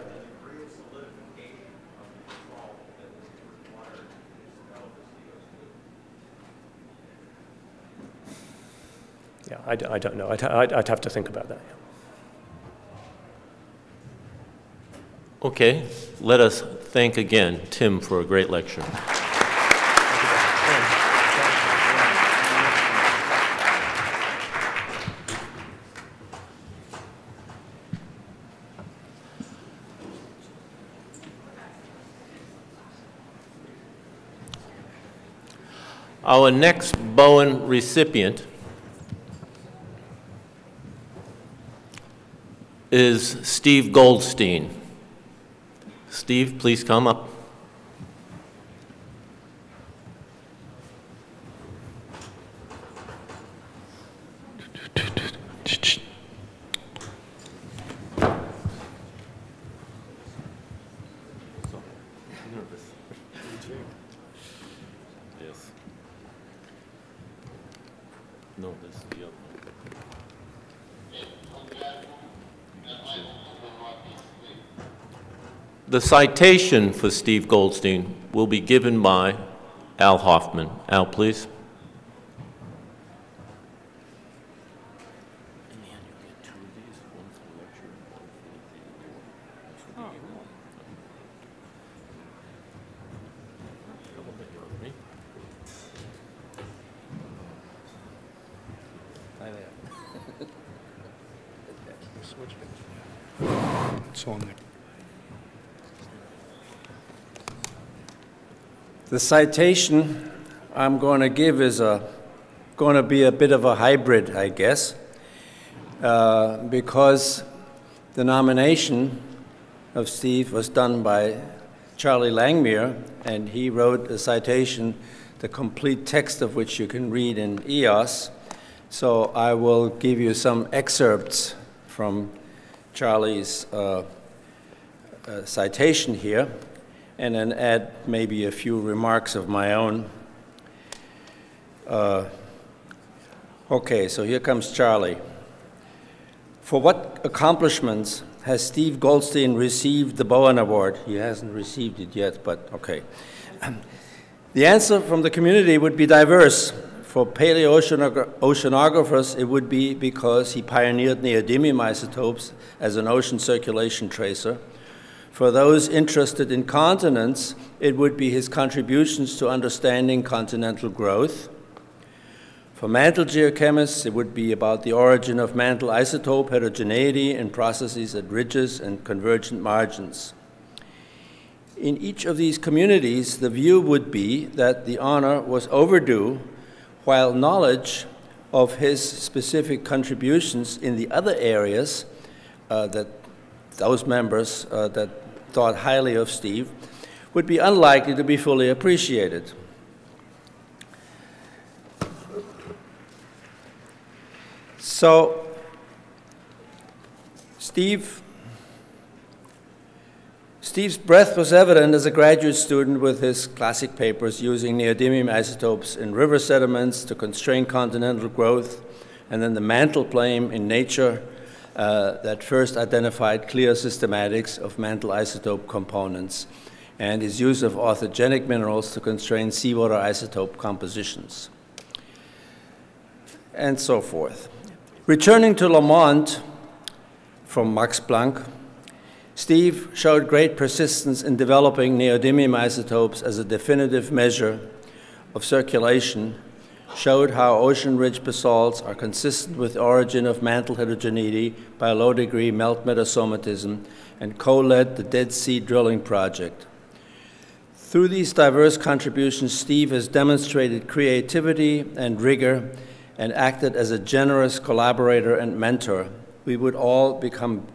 Yeah, I don't know. I'd have to think about that. Okay, let us thank again Tim for a great lecture. Our next Bowen recipient is Steve Goldstein. Steve, please come up. The citation for Steve Goldstein will be given by Al Hoffman. Al, please. The citation I'm going to give is going to be a bit of a hybrid, I guess, because the nomination of Steve was done by Charlie Langmuir, and he wrote a citation, the complete text of which you can read in EOS. So I will give you some excerpts from Charlie's citation here, and then add maybe a few remarks of my own. Okay, so here comes Charlie. For what accomplishments has Steve Goldstein received the Bowen Award? He hasn't received it yet, but okay. The answer from the community would be diverse. For paleoceanographers, it would be because he pioneered neodymium isotopes as an ocean circulation tracer. For those interested in continents, it would be his contributions to understanding continental growth. For mantle geochemists, it would be about the origin of mantle isotope heterogeneity and processes at ridges and convergent margins. In each of these communities, the view would be that the honor was overdue, while knowledge of his specific contributions in the other areas that those members that thought highly of Steve would be unlikely to be fully appreciated. So, Steve's breadth was evident as a graduate student with his classic papers using neodymium isotopes in river sediments to constrain continental growth, and then the mantle plane in Nature that first identified clear systematics of mantle isotope components, and his use of orthogenic minerals to constrain seawater isotope compositions, and so forth. Returning to Lamont from Max Planck, Steve showed great persistence in developing neodymium isotopes as a definitive measure of circulation, showed how ocean ridge basalts are consistent with the origin of mantle heterogeneity by a low degree melt metasomatism, and co-led the Dead Sea drilling project. Through these diverse contributions, Steve has demonstrated creativity and rigor and acted as a generous collaborator and mentor. We would all become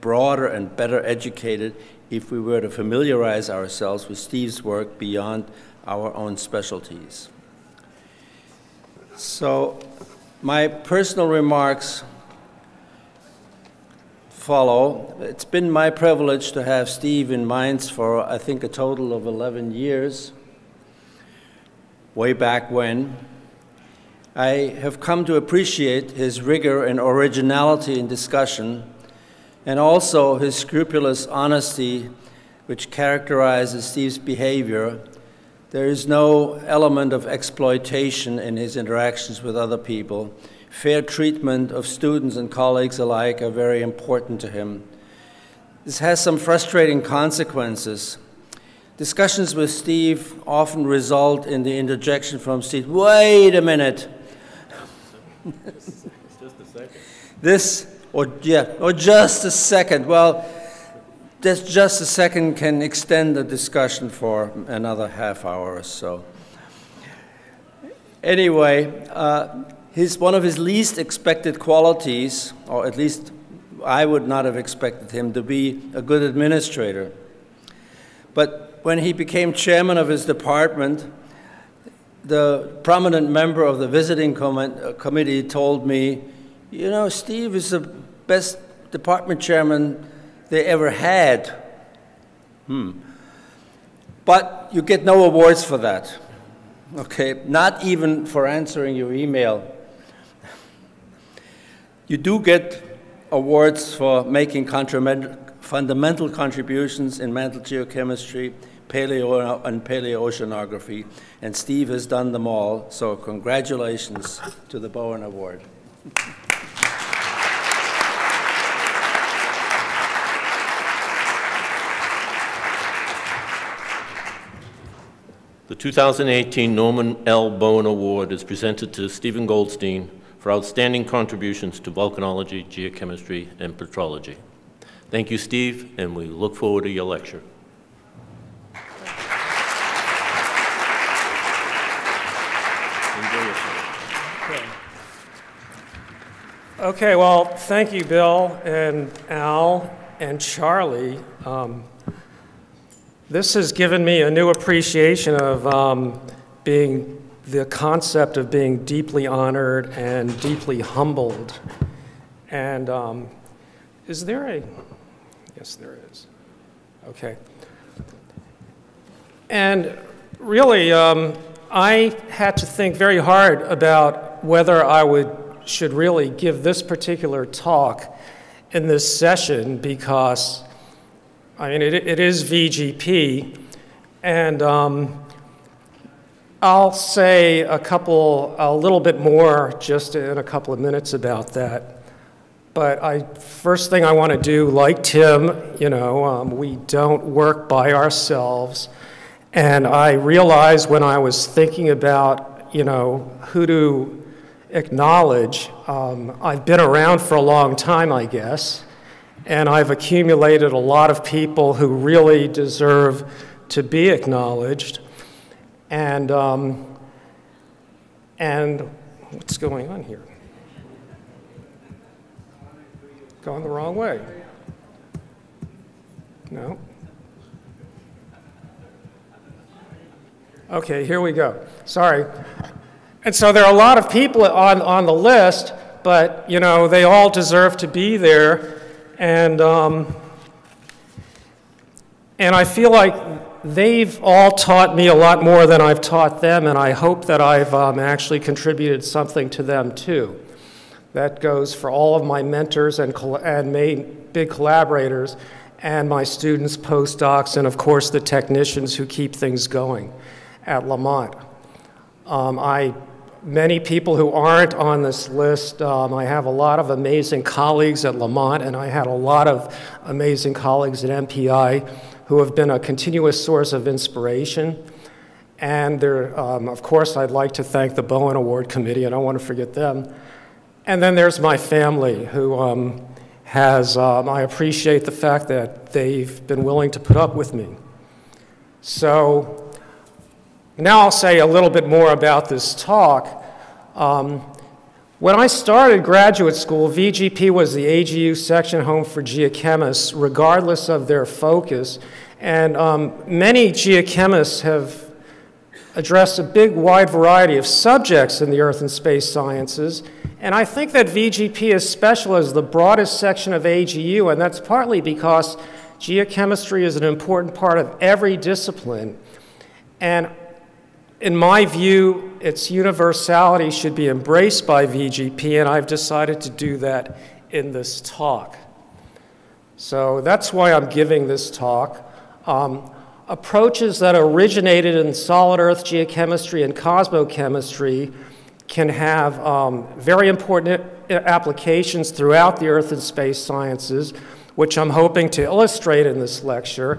broader and better educated if we were to familiarize ourselves with Steve's work beyond our own specialties. So my personal remarks follow. It's been my privilege to have Steve in Mainz for, I think, a total of 11 years, way back when. I have come to appreciate his rigor and originality in discussion, and also his scrupulous honesty, which characterizes Steve's behavior. There is no element of exploitation in his interactions with other people. Fair treatment of students and colleagues alike are very important to him. This has some frustrating consequences. Discussions with Steve often result in the interjection from Steve, "Wait a minute." Or just a second. Well, this just a second can extend the discussion for another half hour or so. Anyway, one of his least expected qualities, or at least I would not have expected him to be a good administrator. But when he became chairman of his department, the prominent member of the visiting committee told me, "You know, Steve is the best department chairman they ever had." But you get no awards for that, okay? Not even for answering your email. You do get awards for making fundamental contributions in mantle geochemistry, paleo and paleoceanography, and Steve has done them all, so congratulations to the Bowen Award. The 2018 Norman L. Bowen Award is presented to Stephen Goldstein for outstanding contributions to volcanology, geochemistry, and petrology. Thank you, Steve, and we look forward to your lecture. Okay, well, thank you, Bill and Al and Charlie. This has given me a new appreciation of the concept of being deeply honored and deeply humbled. And is there a, yes, there is. Okay. And really, I had to think very hard about whether I should really give this particular talk in this session, because I mean, it is VGP, and I'll say a little bit more just in a couple of minutes about that. But first thing I want to do, like Tim, you know, we don't work by ourselves. And I realized when I was thinking about, you know, who to acknowledge I've been around for a long time, I guess, and I've accumulated a lot of people who really deserve to be acknowledged. And what's going on here? Gone the wrong way. No. Okay, here we go. Sorry. And so there are a lot of people on the list, but you know, they all deserve to be there. And I feel like they've all taught me a lot more than I've taught them, and I hope that I've actually contributed something to them too. That goes for all of my mentors and big collaborators, and my students, postdocs, and of course the technicians who keep things going at Lamont. Many people who aren't on this list, I have a lot of amazing colleagues at Lamont, and I had a lot of amazing colleagues at MPI who have been a continuous source of inspiration. And of course, I'd like to thank the Bowen Award Committee, and I don't want to forget them. And then there's my family, who I appreciate the fact that they've been willing to put up with me. So, now I'll say a little bit more about this talk. When I started graduate school, VGP was the AGU section home for geochemists, regardless of their focus. And many geochemists have addressed a big, wide variety of subjects in the earth and space sciences. And I think that VGP is special as the broadest section of AGU, and that's partly because geochemistry is an important part of every discipline. And in my view, its universality should be embraced by VGP, and I've decided to do that in this talk. So that's why I'm giving this talk. Approaches that originated in solid earth geochemistry and cosmochemistry can have very important applications throughout the earth and space sciences, which I'm hoping to illustrate in this lecture.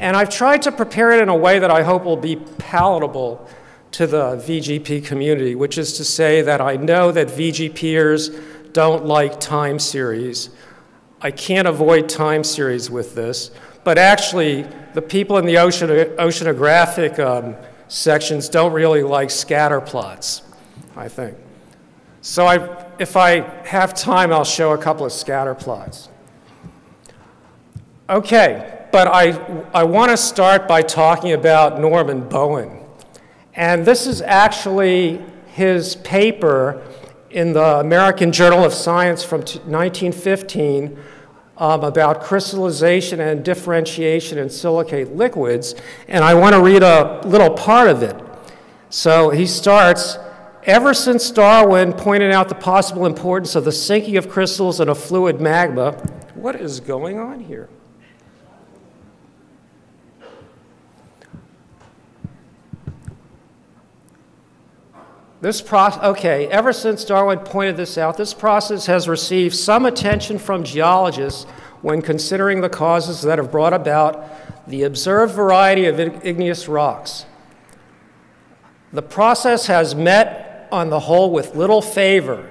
And I've tried to prepare it in a way that I hope will be palatable to the VGP community, which is to say that I know that VGPers don't like time series. I can't avoid time series with this, but actually the people in the oceanographic sections don't really like scatter plots, I think. So if I have time, I'll show a couple of scatter plots. Okay. But I want to start by talking about Norman Bowen. And this is actually his paper in the American Journal of Science from 1915 about crystallization and differentiation in silicate liquids. And I want to read a little part of it. So he starts, ever since Darwin pointed out the possible importance of the sinking of crystals in a fluid magma, what is going on here? Ever since Darwin pointed this out, this process has received some attention from geologists when considering the causes that have brought about the observed variety of igneous rocks. The process has met, on the whole, with little favor.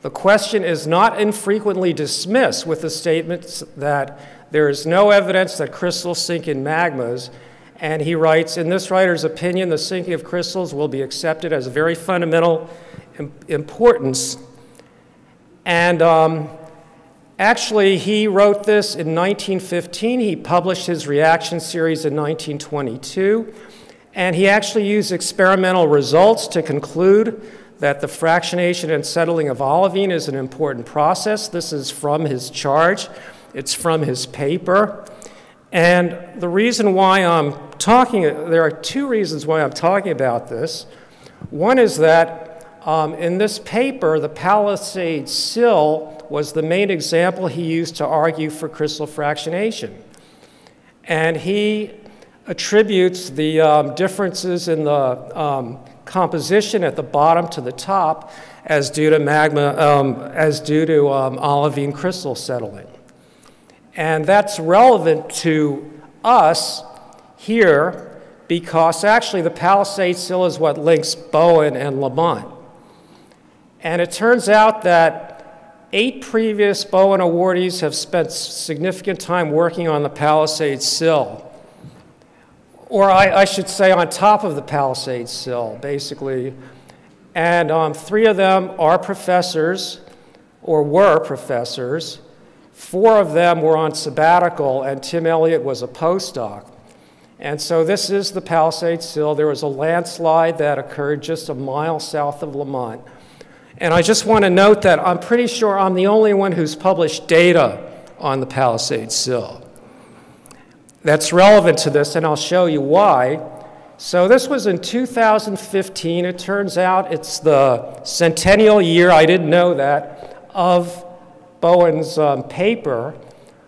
The question is not infrequently dismissed with the statements that there is no evidence that crystals sink in magmas. And he writes, in this writer's opinion, the sinking of crystals will be accepted as very fundamental importance. And actually, he wrote this in 1915. He published his reaction series in 1922. And he actually used experimental results to conclude that the fractionation and settling of olivine is an important process. This is from his charge. It's from his paper. And the reason why there are two reasons why I'm talking about this. One is that in this paper, the Palisade Sill was the main example he used to argue for crystal fractionation. And he attributes the differences in the composition at the bottom to the top as due to olivine crystal settling. And that's relevant to us here because actually the Palisade Sill is what links Bowen and Lamont. And it turns out that 8 previous Bowen awardees have spent significant time working on the Palisade Sill. Or I should say on top of the Palisade Sill, basically. And 3 of them are professors, or were professors. 4 of them were on sabbatical, and Tim Elliott was a postdoc. And so this is the Palisade Sill. There was a landslide that occurred just a mile south of Lamont. And I just want to note that I'm pretty sure I'm the only one who's published data on the Palisade Sill that's relevant to this, and I'll show you why. So this was in 2015. It turns out it's the centennial year, I didn't know that, of Bowen's paper,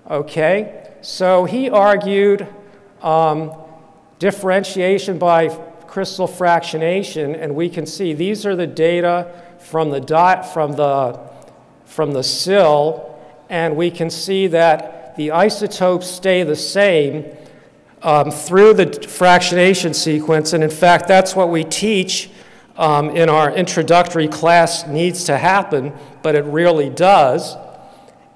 okay? So he argued differentiation by crystal fractionation, and we can see these are the data from the from the sill, and we can see that the isotopes stay the same through the fractionation sequence, and in fact, that's what we teach in our introductory class needs to happen, but it really does.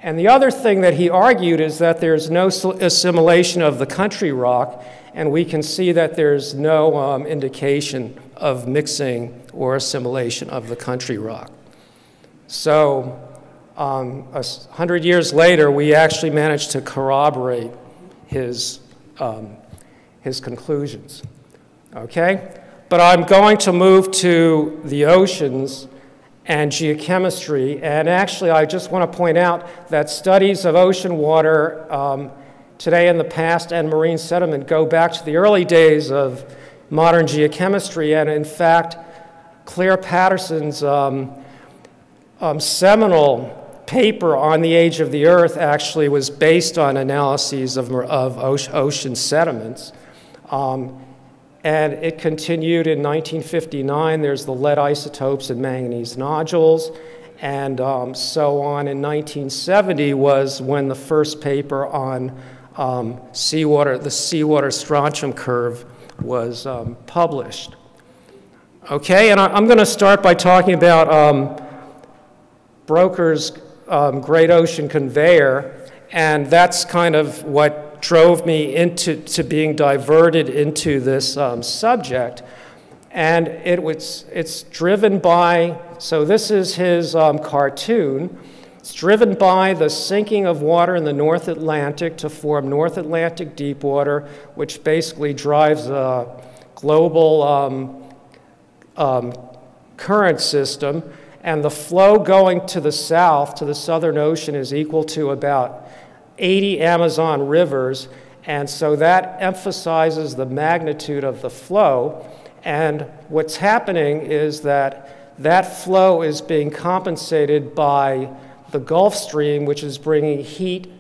And the other thing that he argued is that there's no assimilation of the country rock, and we can see that there's no indication of mixing or assimilation of the country rock. So 100 years later, we actually managed to corroborate his conclusions, okay? But I'm going to move to the oceans and geochemistry, and actually I just want to point out that studies of ocean water today and the past and marine sediment go back to the early days of modern geochemistry, and in fact, Claire Patterson's seminal paper on the age of the Earth actually was based on analyses of ocean sediments. And it continued in 1959. There's the lead isotopes and manganese nodules, and so on. In 1970 was when the first paper on seawater, the seawater strontium curve, was published. Okay, and I'm going to start by talking about Broca's Great Ocean Conveyor, and that's kind of what drove me into being diverted into this subject, and it's driven by, so this is his cartoon, it's driven by the sinking of water in the North Atlantic to form North Atlantic deep water, which basically drives a global current system, and the flow going to the south, to the Southern Ocean, is equal to about 80 Amazon rivers, and so that emphasizes the magnitude of the flow. And what's happening is that that flow is being compensated by the Gulf Stream, which is bringing heat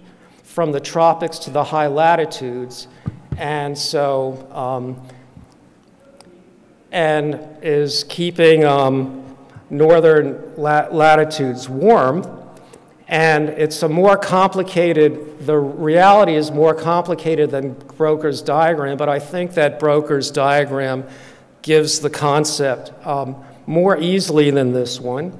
from the tropics to the high latitudes, and so and is keeping northern latitudes warm. And it's a more complicated, the reality is more complicated than Broca's diagram, but I think that Broca's diagram gives the concept more easily than this one.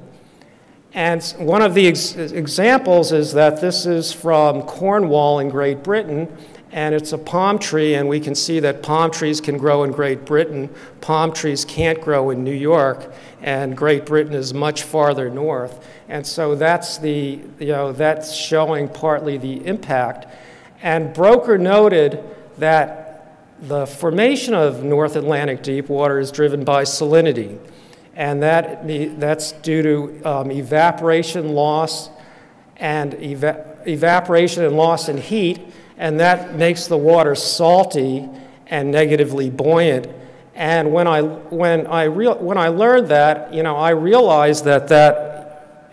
And one of the examples is that this is from Cornwall in Great Britain, and it's a palm tree, and we can see that palm trees can grow in Great Britain. Palm trees can't grow in New York, and Great Britain is much farther north. And so that's the, you know, that's showing partly the impact. And Broca noted that the formation of North Atlantic deep water is driven by salinity. And that's due to evaporation loss and evaporation and loss in heat. And that makes the water salty and negatively buoyant. And when I learned that, you know, I realized that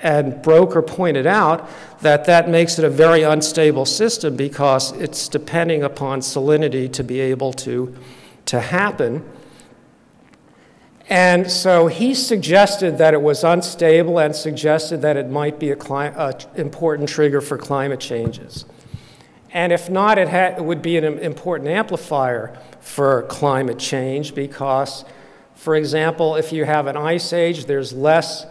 and Broca pointed out that that makes it a very unstable system because it's depending upon salinity to be able to happen. And so he suggested that it was unstable and suggested that it might be an important trigger for climate changes. And if not, it would be an important amplifier for climate change because, for example, if you have an ice age, there's less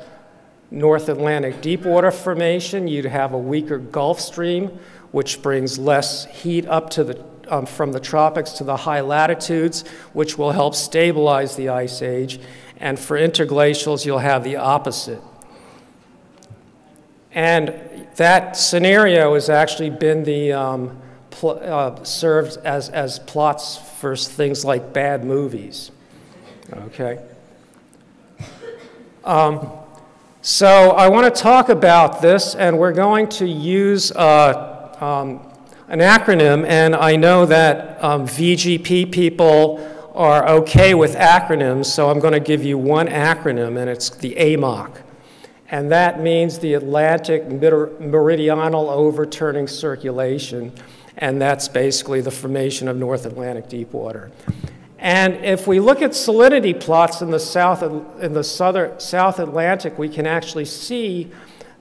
North Atlantic deepwater formation, you'd have a weaker Gulf Stream, which brings less heat up to the, from the tropics to the high latitudes, which will help stabilize the ice age. And for interglacials, you'll have the opposite. And that scenario has actually been the, served as plots for things like bad movies, okay? So I want to talk about this, and we're going to use an acronym, and I know that VGP people are okay with acronyms, so I'm going to give you one acronym, and it's the AMOC. And that means the Atlantic Meridional Overturning Circulation, and that's basically the formation of North Atlantic deep water. And if we look at salinity plots in the South Atlantic, we can actually see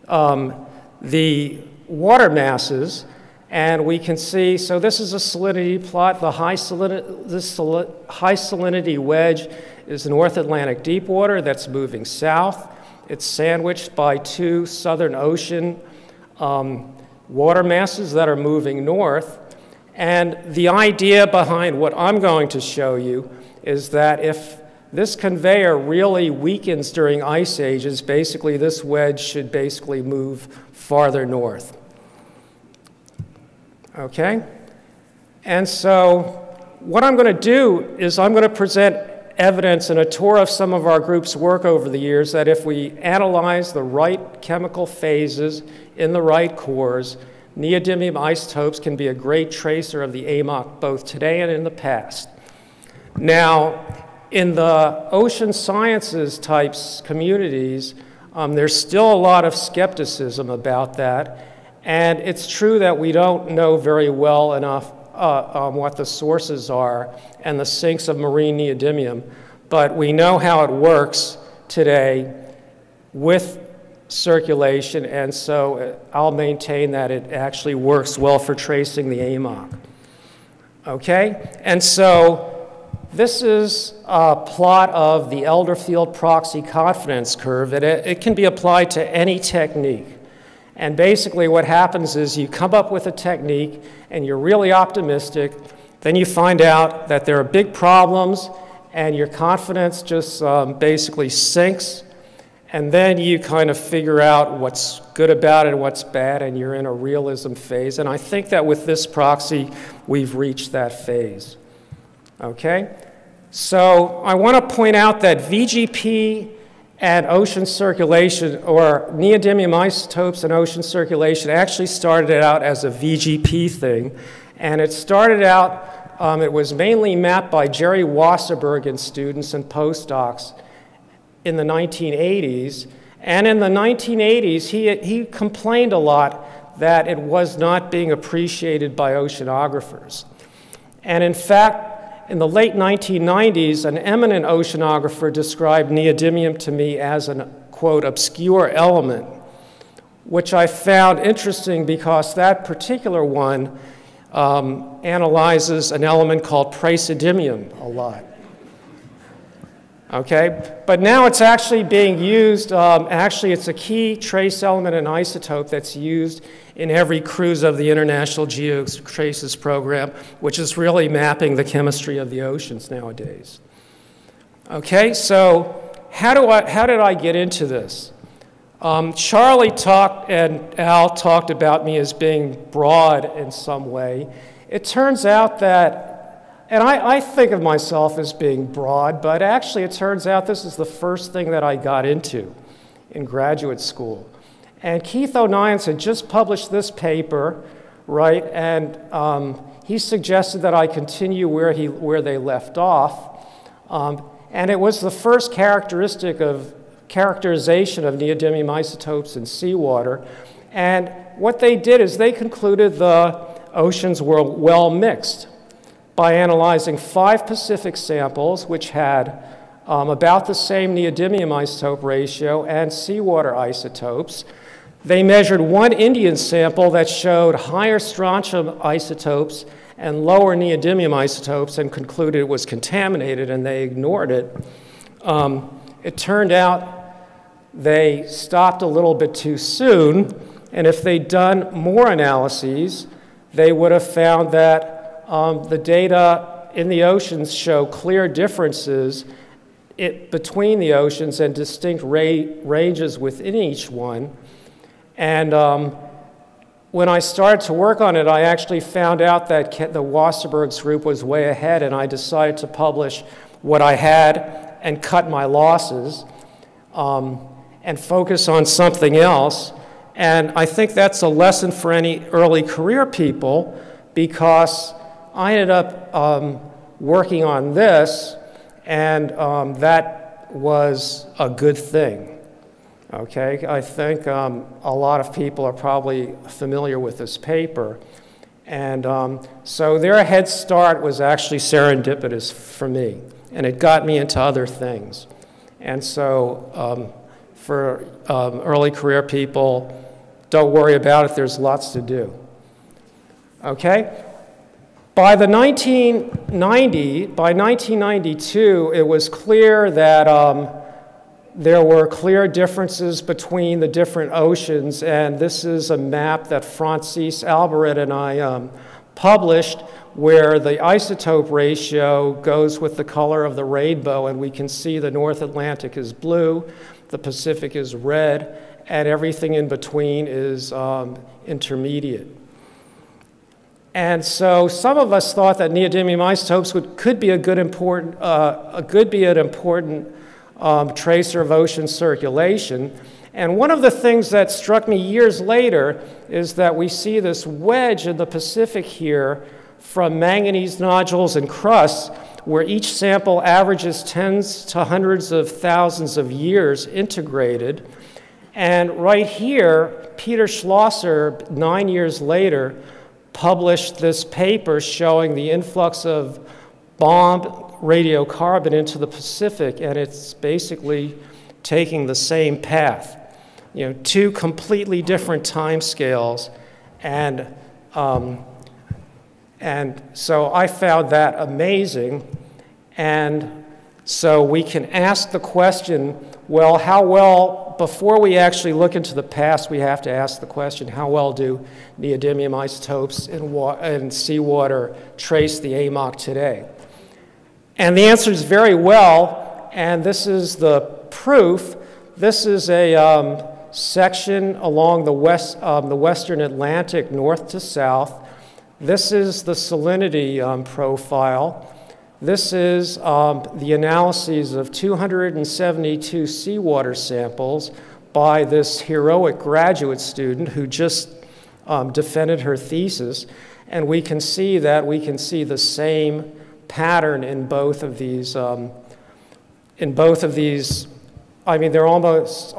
the water masses, and we can see, so this is a salinity plot. The high salinity wedge is North Atlantic deep water that's moving south. It's sandwiched by two Southern Ocean water masses that are moving north. And the idea behind what I'm going to show you is that if this conveyor really weakens during ice ages, basically this wedge should basically move farther north. Okay? And so what I'm going to do is I'm going to present evidence in a tour of some of our group's work over the years that if we analyze the right chemical phases in the right cores, neodymium isotopes can be a great tracer of the AMOC both today and in the past. Now, in the ocean sciences types communities, there's still a lot of skepticism about that, and it's true that we don't know very well enough what the sources are and the sinks of marine neodymium, but we know how it works today with circulation, and so I'll maintain that it actually works well for tracing the AMOC. Okay, and so this is a plot of the Elderfield proxy confidence curve. It can be applied to any technique. And basically what happens is you come up with a technique and you're really optimistic, then you find out that there are big problems and your confidence just basically sinks, and then you kind of figure out what's good about it and what's bad, and you're in a realism phase. And I think that with this proxy, we've reached that phase, okay? So I want to point out that VGP and ocean circulation, or neodymium isotopes and ocean circulation, actually started out as a VGP thing. And it started out, it was mainly mapped by Jerry Wasserberg and students and postdocs in the 1980s. And in the 1980s, he complained a lot that it was not being appreciated by oceanographers. And in fact, in the late 1990s, an eminent oceanographer described neodymium to me as an, quote, obscure element, which I found interesting because that particular one analyzes an element called praseodymium a lot. Okay? But now it's actually being used, actually it's a key trace element and isotope that's used in every cruise of the International Geotraces program, which is really mapping the chemistry of the oceans nowadays. Okay, so how did I get into this? Charlie talked, and Al talked about me as being broad in some way. It turns out that, and I think of myself as being broad, but actually it turns out this is the first thing that I got into in graduate school. And Keith O'Nyans had just published this paper, right? And he suggested that I continue where they left off. And it was the first characterization of neodymium isotopes in seawater. And what they did is they concluded the oceans were well mixed by analyzing 5 Pacific samples, which had about the same neodymium isotope ratio and seawater isotopes. They measured one Indian sample that showed higher strontium isotopes and lower neodymium isotopes and concluded it was contaminated, and they ignored it. It turned out They stopped a little bit too soon, and if they'd done more analyses, they would have found that the data in the oceans show clear differences between the oceans and distinct ranges within each one. And when I started to work on it, I actually found out that the Wasserberg's group was way ahead, and I decided to publish what I had and cut my losses and focus on something else. And I think that's a lesson for any early career people, because I ended up working on this, and that was a good thing. Okay, I think a lot of people are probably familiar with this paper. And so their head start was actually serendipitous for me, and it got me into other things. And so for early career people, don't worry about it, there's lots to do. Okay? By 1992, it was clear that there were clear differences between the different oceans, and this is a map that Francis Albaret and I published, where the isotope ratio goes with the color of the rainbow, and we can see the North Atlantic is blue, the Pacific is red, and everything in between is intermediate. And so some of us thought that neodymium isotopes could be an important tracer of ocean circulation. And one of the things that struck me years later is that we see this wedge in the Pacific here from manganese nodules and crusts, where each sample averages tens to hundreds of thousands of years integrated. And right here, Peter Schlosser, 9 years later, published this paper showing the influx of bomb radiocarbon into the Pacific, and it's basically taking the same path. You know, two completely different time scales, and so I found that amazing. And so we can ask the question, well, how well, before we actually look into the past, we have to ask the question, how well do neodymium isotopes in seawater trace the AMOC today? And the answer is very well, and this is the proof. This is a section along the western Atlantic, north to south. This is the salinity profile. This is the analyses of 272 seawater samples by this heroic graduate student who just defended her thesis. And we can see that we can see the same pattern in both of these. I mean, they're almost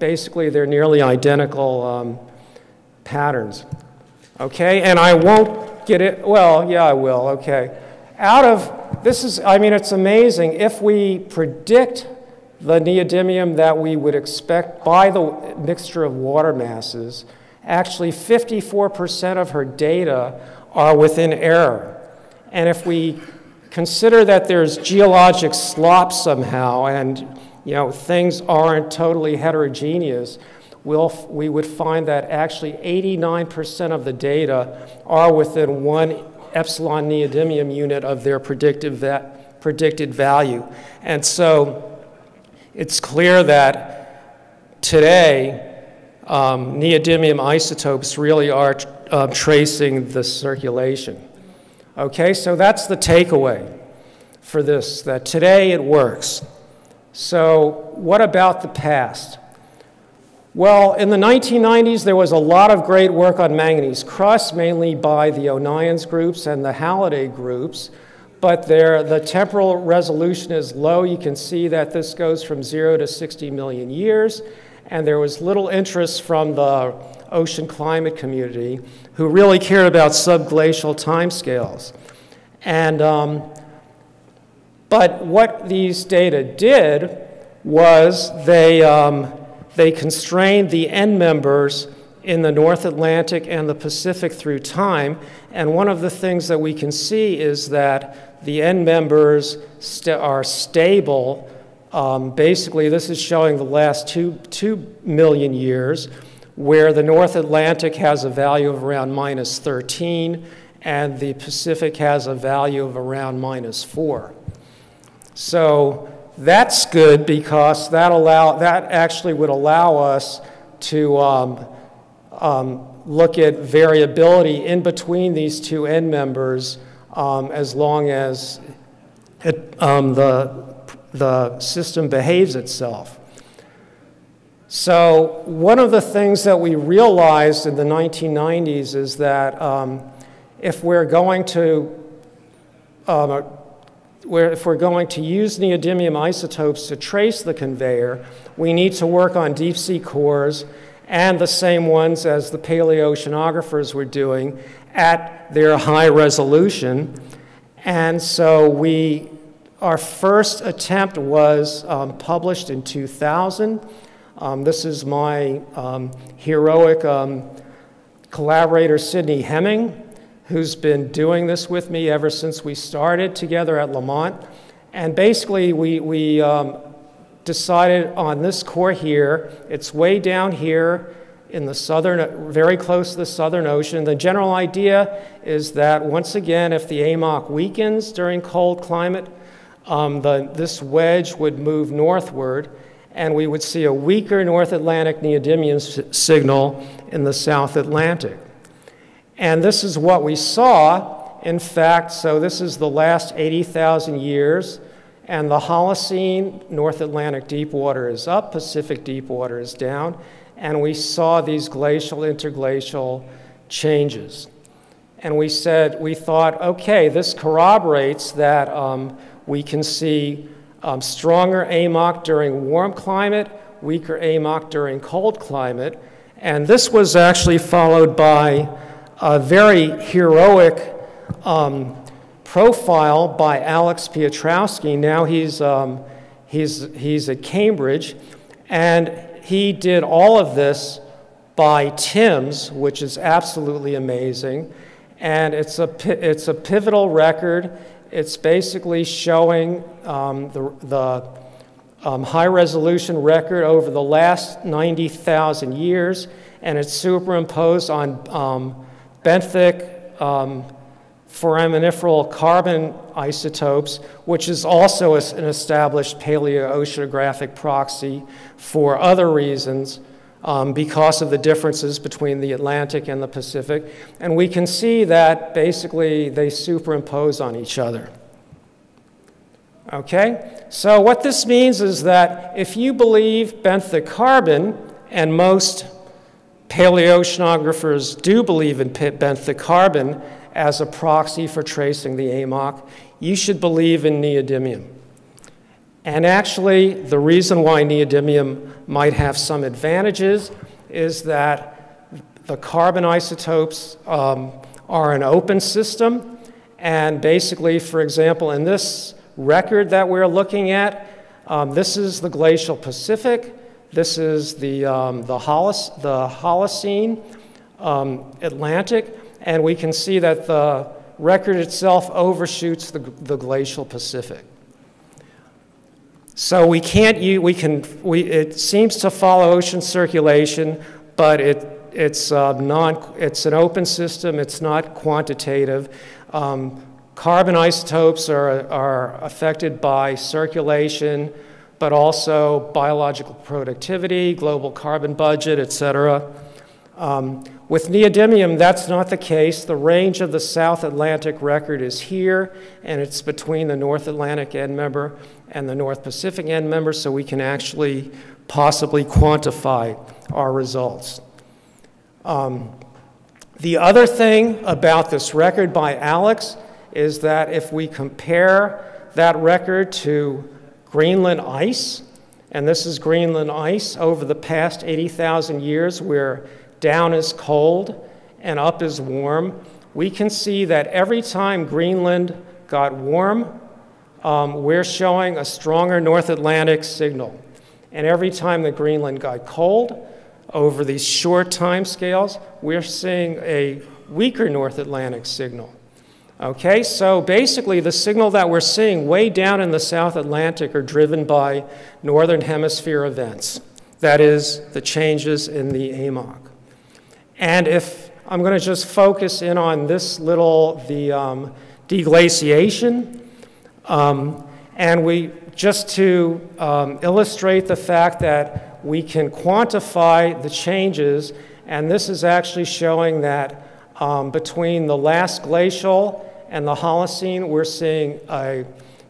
basically they're nearly identical patterns. Okay, and I won't get it, well, yeah, I will, okay. Out of, this is, I mean, it's amazing. If we predict the neodymium that we would expect by the mixture of water masses, actually 54% of her data are within error. And if we consider that there's geologic slop somehow and, you know, things aren't totally heterogeneous, we would find that actually 89% of the data are within one epsilon neodymium unit of their predicted value. And so it's clear that today neodymium isotopes really are tracing the circulation. Okay, so that's the takeaway for this, that today it works. So what about the past? Well, in the 1990s, there was a lot of great work on manganese crusts, mainly by the Onions groups and the Halliday groups, but the temporal resolution is low. You can see that this goes from 0 to 60 million years, and there was little interest from the ocean climate community who really cared about subglacial timescales. And, but what these data did was they constrained the end members in the North Atlantic and the Pacific through time. And one of the things that we can see is that the end members are stable Basically, this is showing the last 2 million years, where the North Atlantic has a value of around minus 13, and the Pacific has a value of around minus 4. So that's good, because that actually would allow us to look at variability in between these two end members, as long as it, the system behaves itself. So one of the things that we realized in the 1990s is that if we're going to use neodymium isotopes to trace the conveyor, we need to work on deep sea cores, and the same ones as the paleoceanographers were doing at their high resolution. And so our first attempt was published in 2000. This is my heroic collaborator, Sidney Hemming, who's been doing this with me ever since we started together at Lamont. And basically, we decided on this core here. It's way down here in the southern, very close to the Southern Ocean. The general idea is that, once again, if the AMOC weakens during cold climate, this wedge would move northward, and we would see a weaker North Atlantic neodymium signal in the South Atlantic. And this is what we saw, in fact. So this is the last 80,000 years, and the Holocene, North Atlantic deep water is up, Pacific deep water is down, and we saw these glacial, interglacial changes. And we said, we thought, okay, this corroborates that we can see stronger AMOC during warm climate, weaker AMOC during cold climate. And this was actually followed by a very heroic profile by Alex Piotrowski. Now he's at Cambridge, and he did all of this by TIMS, which is absolutely amazing. And it's a pivotal record. It's basically showing the high-resolution record over the last 90,000 years, and it's superimposed on benthic foraminiferal carbon isotopes, which is also an established paleoceanographic proxy for other reasons, because of the differences between the Atlantic and the Pacific. And we can see that basically they superimpose on each other. Okay? So what this means is that if you believe benthic carbon, and most paleoceanographers do believe in benthic carbon as a proxy for tracing the AMOC, you should believe in neodymium. And actually, the reason why neodymium might have some advantages is that the carbon isotopes are an open system. And basically, for example, in this record that we're looking at, this is the glacial Pacific. This is the Holocene Atlantic. And we can see that the record itself overshoots the glacial Pacific. So we can't use, it seems to follow ocean circulation, but it's an open system, it's not quantitative. Carbon isotopes are affected by circulation, but also biological productivity, global carbon budget, et cetera. With neodymium, that's not the case. The range of the South Atlantic record is here, and it's between the North Atlantic end member and the North Pacific end member, so we can actually possibly quantify our results. The other thing about this record by Alex is that if we compare that record to Greenland ice, and this is Greenland ice over the past 80,000 years where down is cold and up is warm, we can see that every time Greenland got warm, we're showing a stronger North Atlantic signal. And every time that Greenland got cold, over these short time scales, we're seeing a weaker North Atlantic signal. Okay, so basically the signal that we're seeing way down in the South Atlantic are driven by Northern Hemisphere events. That is, the changes in the AMOC. And if I'm going to just focus in on this little, the deglaciation, and we just to illustrate the fact that we can quantify the changes, and this is actually showing that between the last glacial and the Holocene, we're seeing,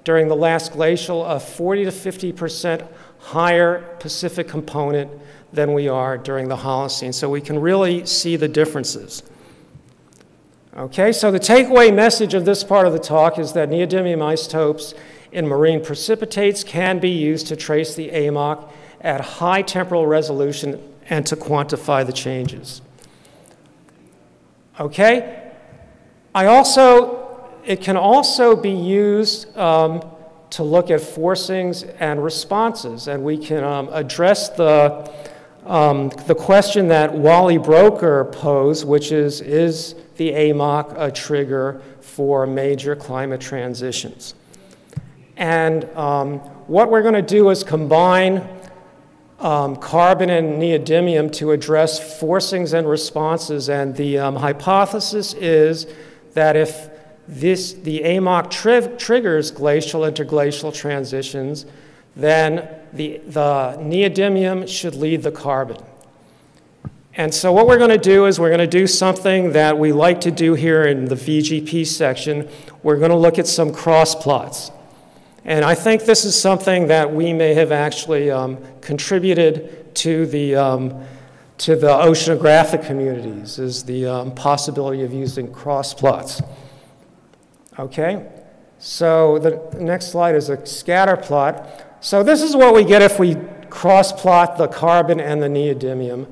during the last glacial, a 40 to 50% higher Pacific component than we are during the Holocene. So we can really see the differences. Okay, so the takeaway message of this part of the talk is that neodymium isotopes in marine precipitates can be used to trace the AMOC at high temporal resolution and to quantify the changes. Okay, it can also be used to look at forcings and responses, and we can address the question that Wally Broeker posed, which is the AMOC a trigger for major climate transitions? And what we're going to do is combine carbon and neodymium to address forcings and responses, and the hypothesis is that if the AMOC triggers glacial interglacial transitions, then the neodymium should lead the carbon. And so what we're going to do is we're going to do something that we like to do here in the VGP section. We're going to look at some cross plots. And I think this is something that we may have actually contributed to the oceanographic communities, is the possibility of using cross plots. Okay, so the next slide is a scatter plot. So this is what we get if we cross plot the carbon and the neodymium.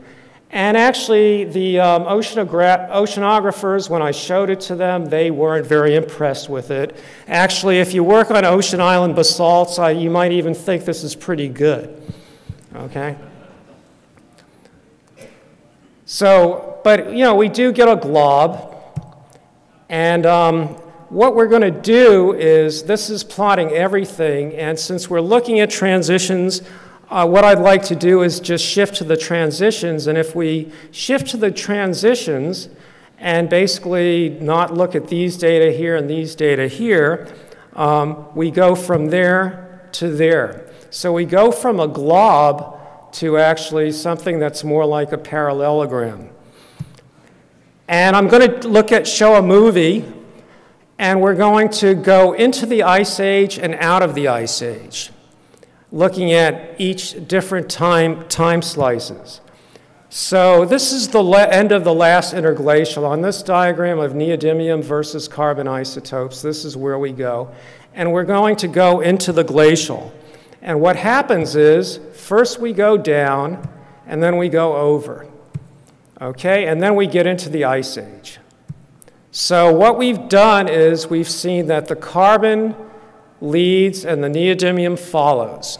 And actually the oceanographers, when I showed it to them, they weren't very impressed with it. Actually, if you work on Ocean Island basalts, you might even think this is pretty good, okay? So, but you know, we do get a glob, and what we're going to do is, this is plotting everything, and since we're looking at transitions, what I'd like to do is just shift to the transitions, and if we shift to the transitions and basically not look at these data here and these data here, we go from there to there. So we go from a glob to actually something that's more like a parallelogram. And I'm going to show a movie, and we're going to go into the Ice Age and out of the Ice Age, looking at each different time slices. So this is the end of the last interglacial. On this diagram of neodymium versus carbon isotopes, this is where we go. And we're going to go into the glacial. And what happens is, first we go down, and then we go over. Okay, and then we get into the Ice Age. So what we've done is we've seen that the carbon leads and the neodymium follows.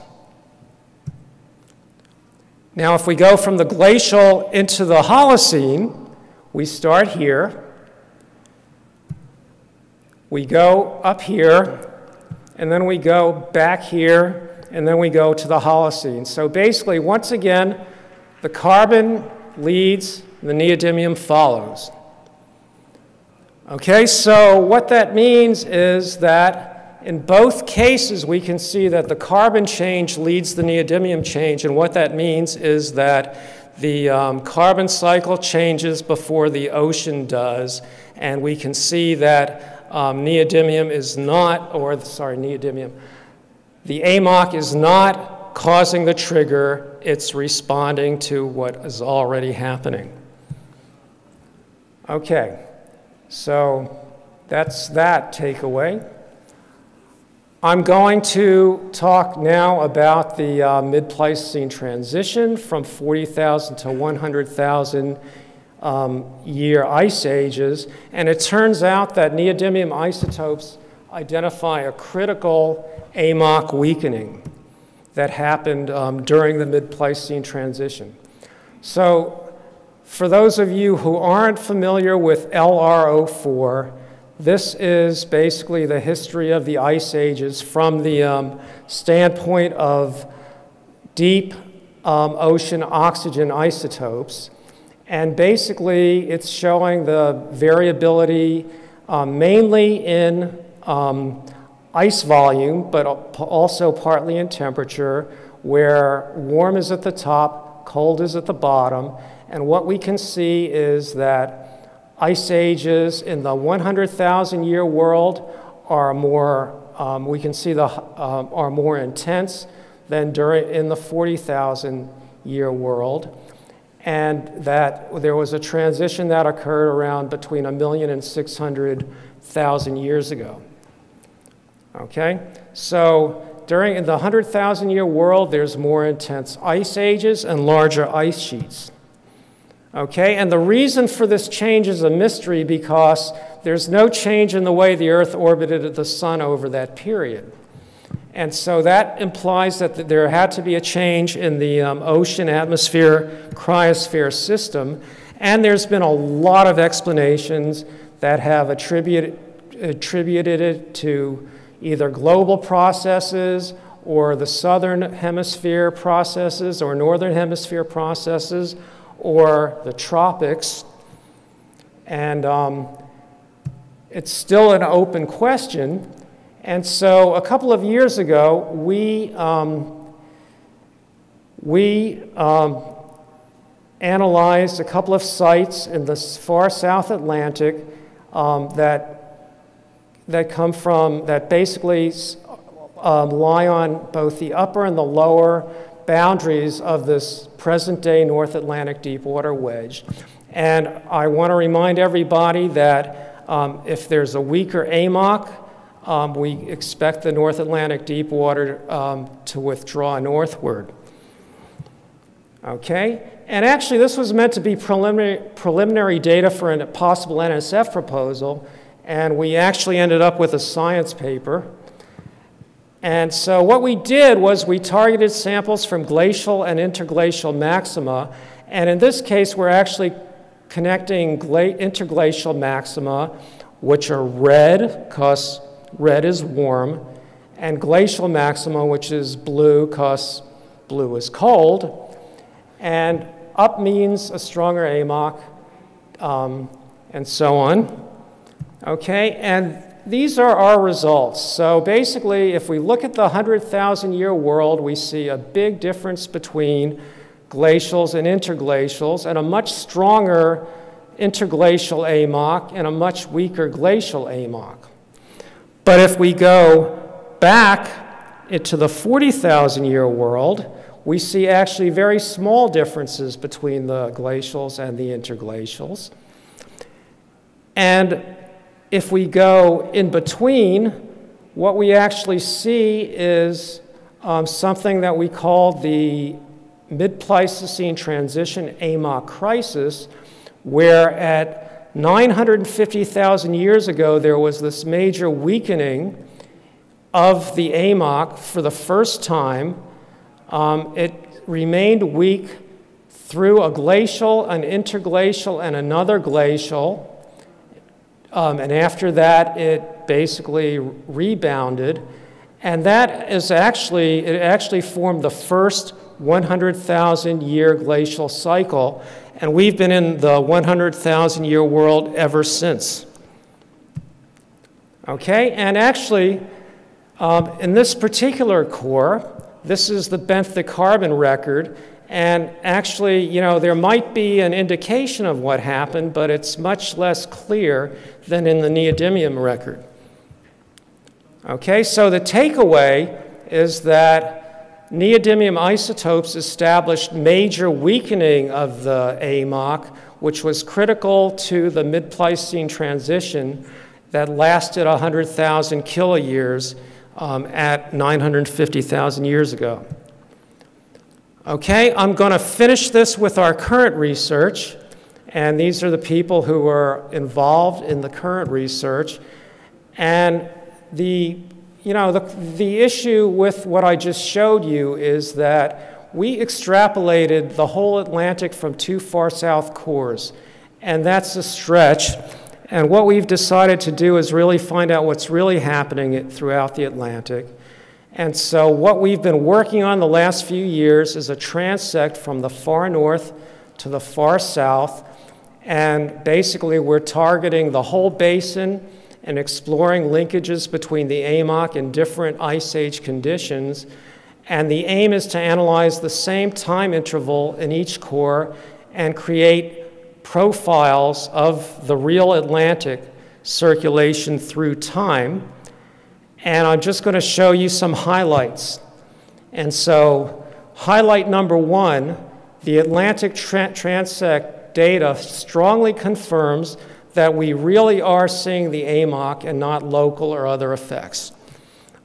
Now, if we go from the glacial into the Holocene, we start here, we go up here, and then we go back here, and then we go to the Holocene. So basically, once again, the carbon leads, the neodymium follows. Okay, so what that means is that in both cases, we can see that the carbon change leads the neodymium change, and what that means is that the carbon cycle changes before the ocean does, and we can see that neodymium is not, the AMOC is not causing the trigger, it's responding to what is already happening. Okay, so that's that takeaway. I'm going to talk now about the mid-Pleistocene transition from 40,000 to 100,000 year ice ages. And it turns out that neodymium isotopes identify a critical AMOC weakening that happened during the mid-Pleistocene transition. So for those of you who aren't familiar with LRO4, This is basically the history of the ice ages from the standpoint of deep ocean oxygen isotopes. And basically, it's showing the variability mainly in ice volume, but also partly in temperature, where warm is at the top, cold is at the bottom. And what we can see is that ice ages in the 100,000-year world are more, are more intense than in the 40,000-year world. And that there was a transition that occurred around between 1,600,000 years ago. Okay, so during the 100,000-year world, there's more intense ice ages and larger ice sheets. Okay, and the reason for this change is a mystery because there's no change in the way the Earth orbited the Sun over that period. And so that implies that there had to be a change in the ocean atmosphere cryosphere system. And there's been a lot of explanations that have attributed it to either global processes or the southern hemisphere processes or northern hemisphere processes or the tropics. And it's still an open question. And so a couple of years ago, we analyzed a couple of sites in the far South Atlantic that basically lie on both the upper and the lower boundaries of this present-day North Atlantic deep water wedge. And I want to remind everybody that if there's a weaker AMOC, we expect the North Atlantic deep water to withdraw northward. Okay, and actually this was meant to be preliminary data for a possible NSF proposal, and we actually ended up with a science paper. And so what we did was we targeted samples from glacial and interglacial maxima, and in this case we're actually connecting interglacial maxima, which are red, because red is warm, and glacial maxima, which is blue, because blue is cold. And up means a stronger AMOC, and so on. Okay, and these are our results. So basically, if we look at the 100,000-year world, we see a big difference between glacials and interglacials, and a much stronger interglacial AMOC and a much weaker glacial AMOC. But if we go back into the 40,000-year world, we see actually very small differences between the glacials and the interglacials. And if we go in between, what we actually see is something that we call the mid-Pleistocene transition AMOC crisis, where at 950,000 years ago, there was this major weakening of the AMOC for the first time. It remained weak through a glacial, an interglacial, and another glacial. And after that, it basically rebounded. And that is actually, it actually formed the first 100,000-year glacial cycle. And we've been in the 100,000-year world ever since. Okay, and actually, in this particular core, this is the benthic carbon record, and actually, you know, there might be an indication of what happened, but it's much less clear than in the neodymium record. Okay, so the takeaway is that neodymium isotopes established major weakening of the AMOC, which was critical to the mid-Pleistocene transition that lasted 100,000 kiloyears at 950,000 years ago. Okay, I'm going to finish this with our current research, and these are the people who were involved in the current research, and the issue with what I just showed you is that we extrapolated the whole Atlantic from two far south cores, and that's a stretch. And what we've decided to do is really find out what's really happening throughout the Atlantic. And so what we've been working on the last few years is a transect from the far north to the far south. And basically, we're targeting the whole basin and exploring linkages between the AMOC and different ice age conditions. And the aim is to analyze the same time interval in each core and create profiles of the real Atlantic circulation through time. And I'm just going to show you some highlights. And so highlight number one, the Atlantic transect data strongly confirms that we really are seeing the AMOC and not local or other effects.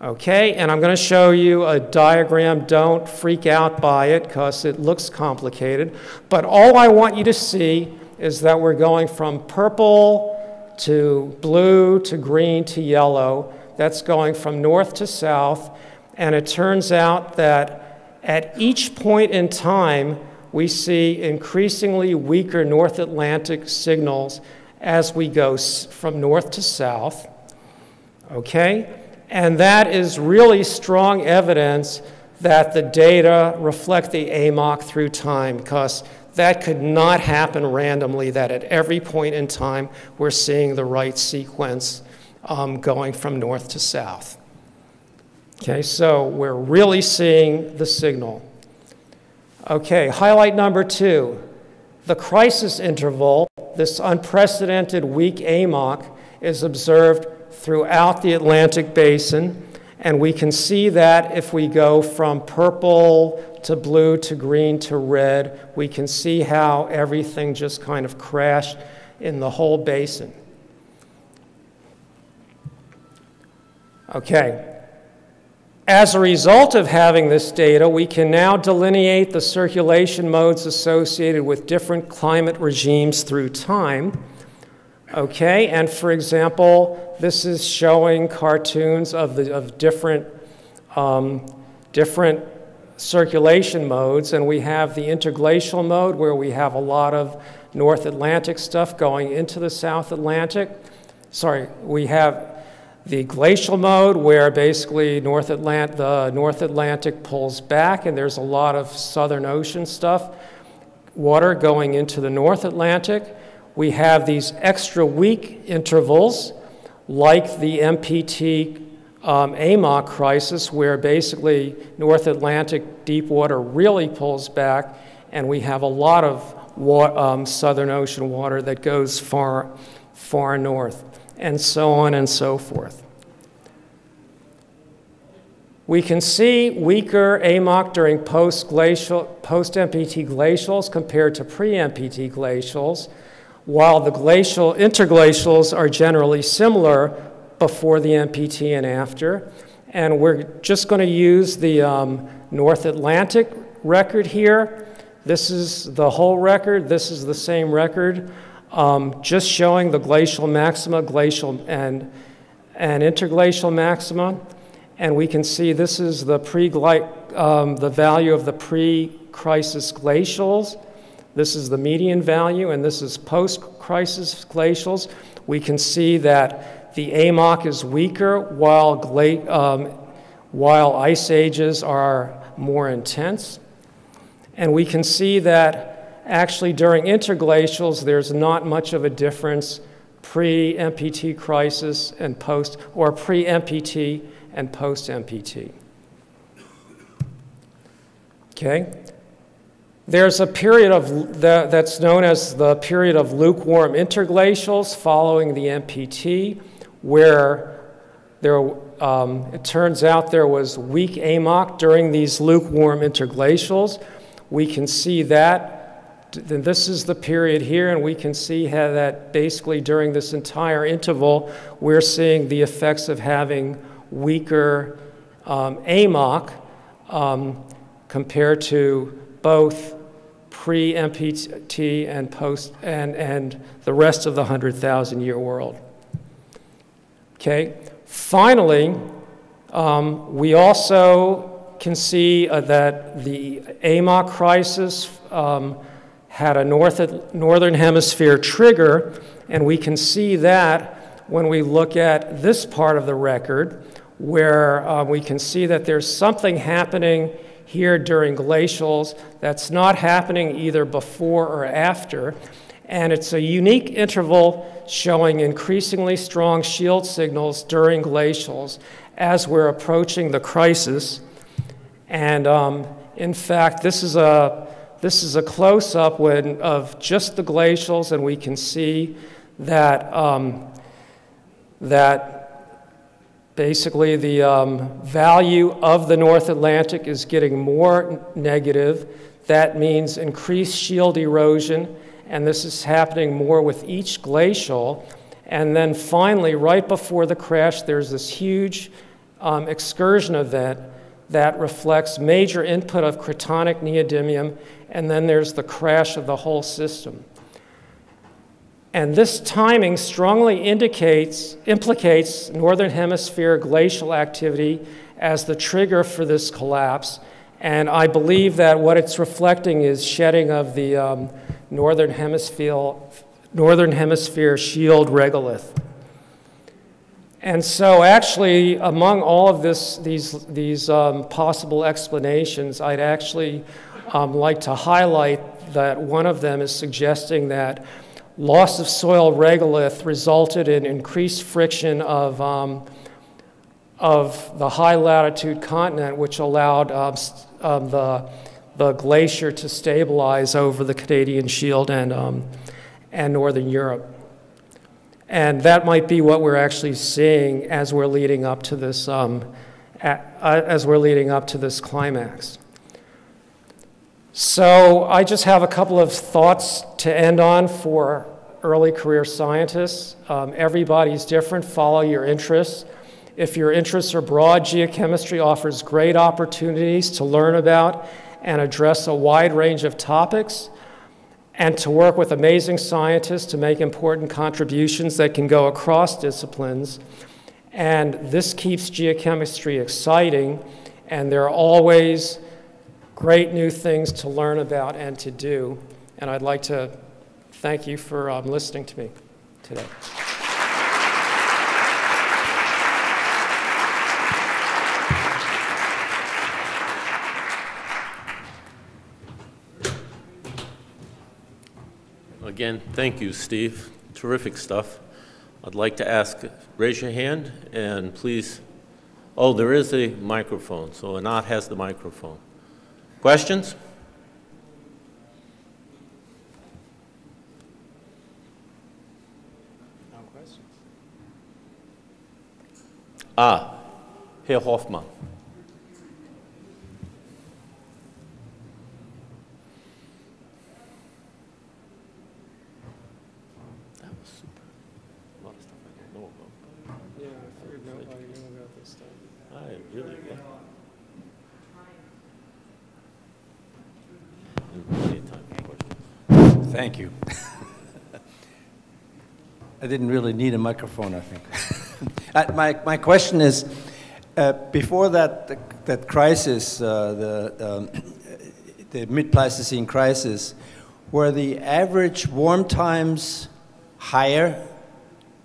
Okay, and I'm going to show you a diagram. Don't freak out by it because it looks complicated. But all I want you to see is that we're going from purple to blue to green to yellow. That's going from north to south. And it turns out that at each point in time, we see increasingly weaker North Atlantic signals as we go from north to south. Okay? And that is really strong evidence that the data reflect the AMOC through time, because that could not happen randomly, that at every point in time, we're seeing the right sequence going from north to south. Okay, so we're really seeing the signal. Okay, highlight number two, the crisis interval, this unprecedented weak AMOC, is observed throughout the Atlantic basin, and we can see that if we go from purple to blue to green to red, we can see how everything just kind of crashed in the whole basin. Okay, as a result of having this data, we can now delineate the circulation modes associated with different climate regimes through time. Okay, and for example, this is showing cartoons of different, different circulation modes, and we have the interglacial mode where we have a lot of North Atlantic stuff going into the South Atlantic. Sorry, we have the glacial mode where basically the North Atlantic pulls back and there's a lot of Southern Ocean stuff, water going into the North Atlantic. We have these extra weak intervals like the MPT AMOC crisis where basically North Atlantic deep water really pulls back and we have a lot of Southern Ocean water that goes far, far north, and so on and so forth. We can see weaker AMOC during post-MPT glacials compared to pre-MPT glacials, while the interglacials are generally similar before the MPT and after. And we're just going to use the North Atlantic record here. This is the whole record. This is the same record, just showing the glacial maxima, glacial and interglacial maxima. And we can see this is the the value of the pre-crisis glacials. This is the median value, and this is post-crisis glacials. We can see that the AMOC is weaker while ice ages are more intense. And we can see that actually during interglacials, there's not much of a difference pre-MPT crisis and post, or pre-MPT and post-MPT. Okay? There's a period of that's known as the period of lukewarm interglacials following the MPT, where there, it turns out there was weak AMOC during these lukewarm interglacials. We can see that. This is the period here, and we can see how that basically during this entire interval, we're seeing the effects of having weaker AMOC compared to both pre-MPT and post and the rest of the 100,000-year world. Okay. Finally, we also can see that the AMOC crisis had a northern hemisphere trigger, and we can see that when we look at this part of the record, where we can see that there's something happening here during glacials that's not happening either before or after, and it's a unique interval showing increasingly strong shield signals during glacials as we're approaching the crisis. And in fact, this is a close-up of just the glacials, and we can see that basically the value of the North Atlantic is getting more negative. That means increased shield erosion, and this is happening more with each glacial. And then finally, right before the crash, there's this huge excursion event that reflects major input of cratonic neodymium, and then there's the crash of the whole system. And this timing strongly implicates northern hemisphere glacial activity as the trigger for this collapse. And I believe that what it's reflecting is shedding of the northern hemisphere shield regolith. And so actually, among all of these possible explanations, I'd actually like to highlight that one of them is suggesting that loss of soil regolith resulted in increased friction of the high latitude continent, which allowed the glacier to stabilize over the Canadian Shield and Northern Europe. And that might be what we're actually seeing as we're leading up to this climax. So I just have a couple of thoughts to end on for early career scientists. Everybody's different. Follow your interests. If your interests are broad, geochemistry offers great opportunities to learn about and address a wide range of topics, and to work with amazing scientists to make important contributions that can go across disciplines. And this keeps geochemistry exciting, and there are always great new things to learn about and to do. And I'd like to thank you for listening to me today. Again, thank you, Steve. Terrific stuff. I'd like to ask, raise your hand and please, oh, there is a microphone, so Anat has the microphone. Questions? No questions. Ah, Herr Hoffmann. That was super. A lot of stuff I didn't know about. Yeah, I figured nobody knew about this stuff. I really love it. Thank you. I didn't really need a microphone, I think. My question is, before that crisis, the mid-Pleistocene crisis, were the average warm times higher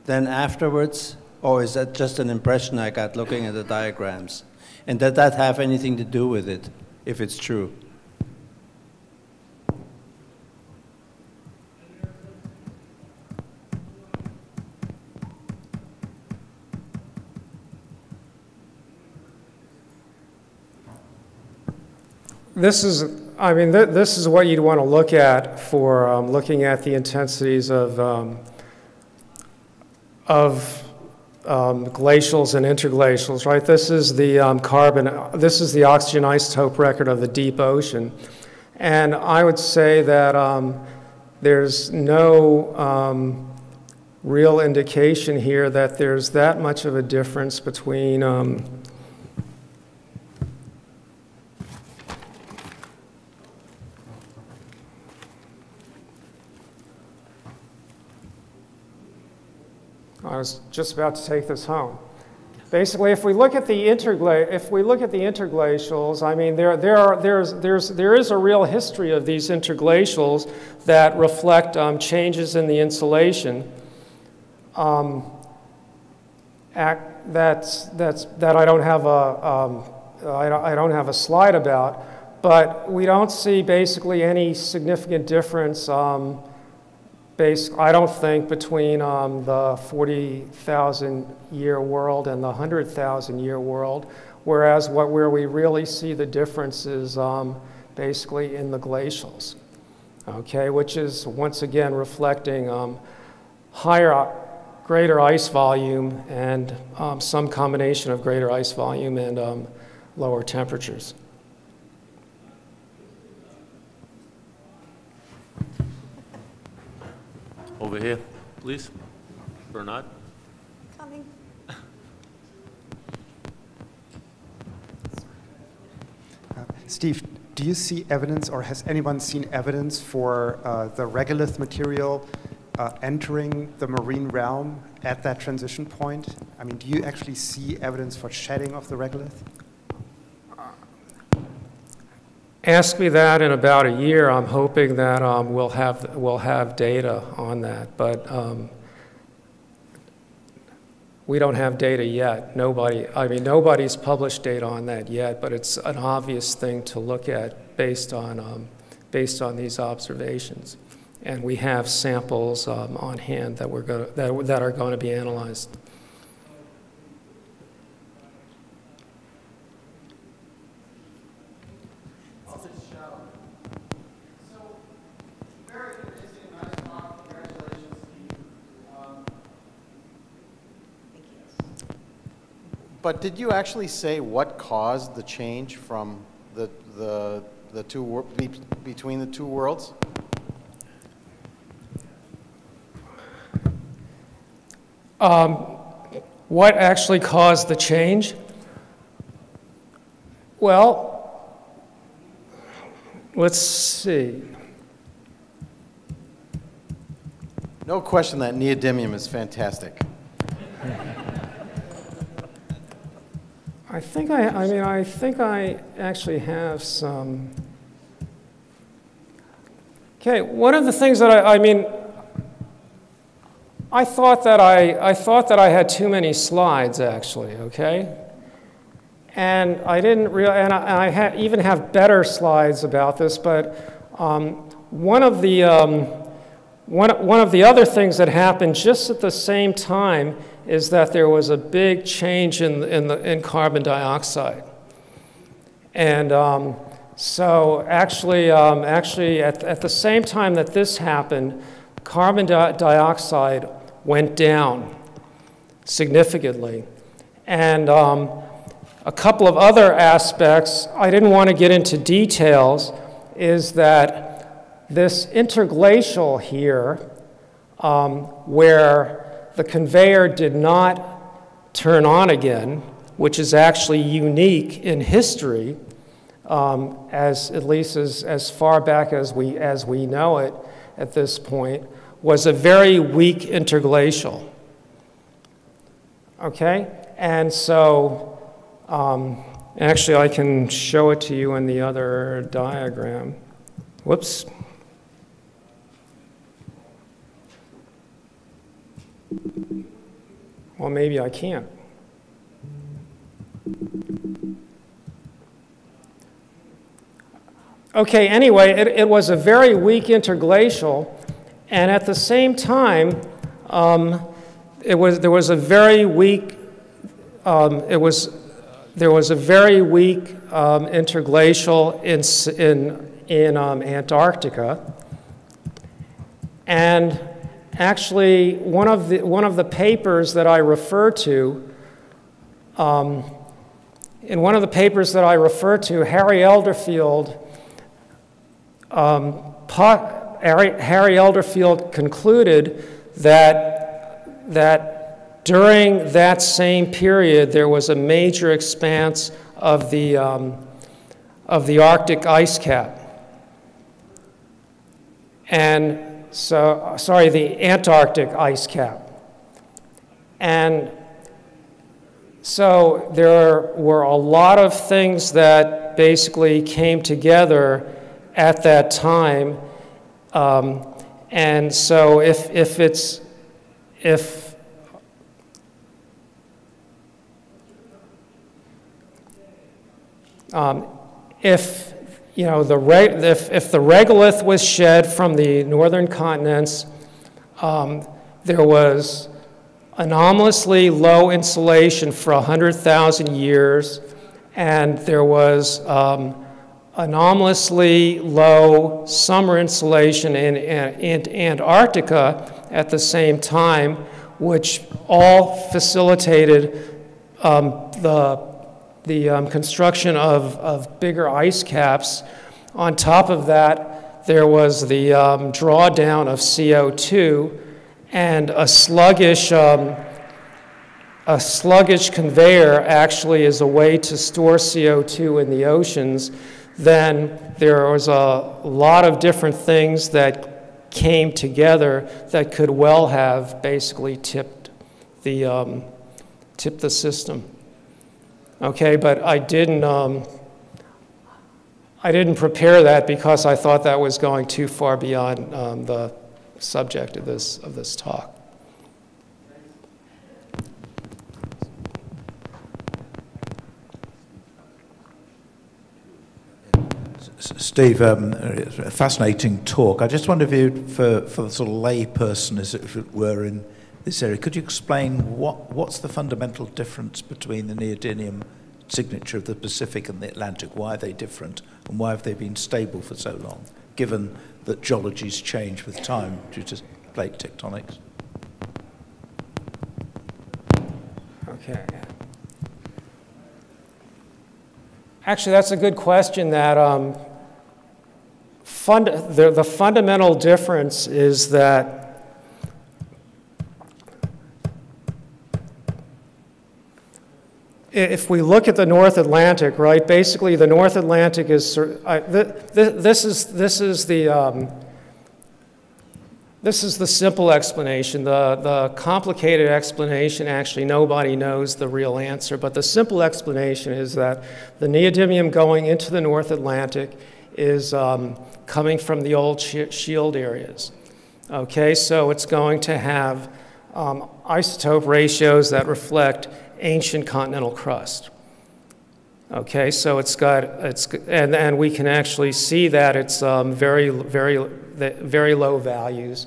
than afterwards? Or is that just an impression I got looking at the diagrams? And did that have anything to do with it, if it's true? This is, I mean, this is what you'd want to look at for looking at the intensities of glacials and interglacials, right? This is the this is the oxygen isotope record of the deep ocean. And I would say that there's no real indication here that there's that much of a difference between I was just about to take this home. Basically, if we look at the interglacials, I mean, there is a real history of these interglacials that reflect changes in the insolation that I don't have a I don't have a slide about, but we don't see basically any significant difference. I don't think between the 40,000-year world and the 100,000-year world, whereas where we really see the difference is basically in the glacials, okay, which is once again reflecting greater ice volume and some combination of greater ice volume and lower temperatures. Over here, please. Bernard. Coming. Steve, do you see evidence, or has anyone seen evidence for the regolith material entering the marine realm at that transition point? I mean, do you actually see evidence for shedding of the regolith? Ask me that in about a year. I'm hoping that we'll have data on that, but we don't have data yet. Nobody's published data on that yet, but it's an obvious thing to look at based on these observations, and we have samples on hand that are going to be analyzed. But did you actually say what caused the change from between the two worlds? What actually caused the change? Well, let's see. No question that neodymium is fantastic. I think I actually have some. Okay, one of the things that I thought that I had too many slides actually, okay? And I didn't real and I even have better slides about this, but one of the other things that happened just at the same time is that there was a big change in carbon dioxide, and so actually at the same time that this happened, carbon dioxide went down significantly, and a couple of other aspects I didn't want to get into details is that this interglacial here, where the conveyor did not turn on again, which is actually unique in history, at least as far back as we know it at this point, was a very weak interglacial. Okay, and so actually I can show it to you in the other diagram. Whoops. Well, maybe I can't. Okay, anyway, it was a very weak interglacial, and at the same time, there was a very weak interglacial in Antarctica, and actually, one of the papers that I refer to, Harry Elderfield, concluded that during that same period there was a major expanse of the Arctic ice cap, and. So, sorry, the Antarctic ice cap. And So there were a lot of things that basically came together at that time. And so if the regolith was shed from the northern continents, there was anomalously low insolation for 100,000 years, and there was anomalously low summer insolation in Antarctica at the same time, which all facilitated the construction of bigger ice caps. On top of that, there was the drawdown of CO2 and a sluggish conveyor actually is a way to store CO2 in the oceans. Then there was a lot of different things that came together that could well have basically tipped the system. Okay, but I didn't prepare that because I thought that was going too far beyond the subject of this talk. Steve, a fascinating talk. I just wonder if you, for the sort of lay person, as it were, in this area, could you explain what's the fundamental difference between the neodymium signature of the Pacific and the Atlantic? Why are they different, and why have they been stable for so long, given that geologies change with time due to plate tectonics? Okay. Actually, that's a good question. That the fundamental difference is that if we look at the North Atlantic, right? Basically, the North Atlantic is this is the simple explanation. The complicated explanation, actually, nobody knows the real answer. But the simple explanation is that the neodymium going into the North Atlantic is coming from the old shield areas. Okay, so it's going to have isotope ratios that reflect ancient continental crust. Okay, so and we can actually see that it's very, very low values.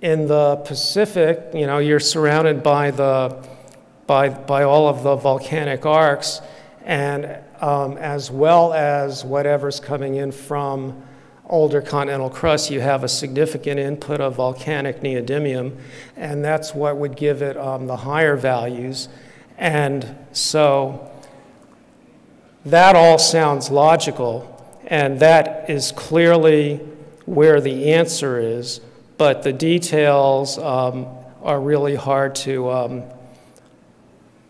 In the Pacific, you know, you're surrounded by all of the volcanic arcs, and as well as whatever's coming in from older continental crust, you have a significant input of volcanic neodymium, and that's what would give it the higher values. And so that all sounds logical, and that is clearly where the answer is, but the details are really hard to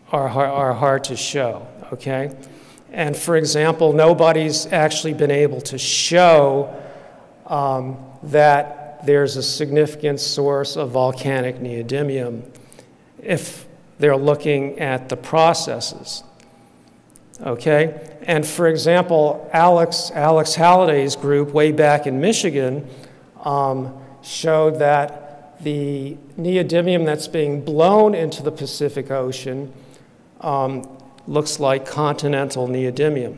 hard to show, okay? And for example, nobody's actually been able to show that there's a significant source of volcanic neodymium if they're looking at the processes. Okay, and for example, Alex Halliday's group way back in Michigan showed that the neodymium that's being blown into the Pacific Ocean looks like continental neodymium.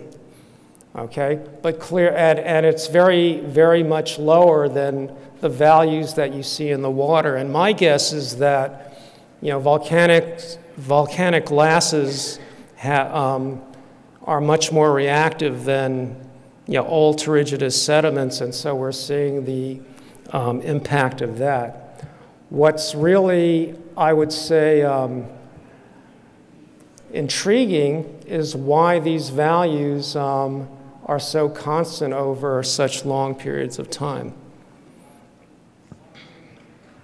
Okay, but clear, and it's very, very much lower than the values that you see in the water. And my guess is that, you know, volcanic lasses are much more reactive than, you know, old terrigenous sediments, and so we're seeing the impact of that. What's really, I would say, intriguing is why these values are so constant over such long periods of time.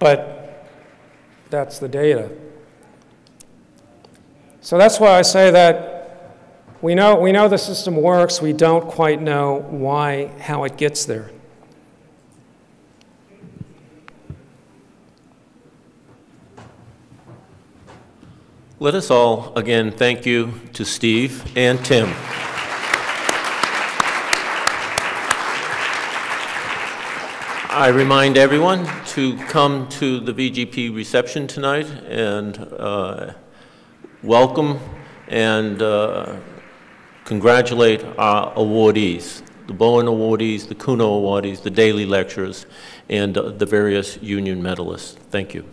But that's the data. So that's why I say that we know the system works, we don't quite know how it gets there. Let us all, again, thank you to Steve and Tim. I remind everyone to come to the VGP reception tonight and welcome and congratulate our awardees, the Bowen awardees, the Kuno awardees, the daily lecturers, and the various union medalists. Thank you.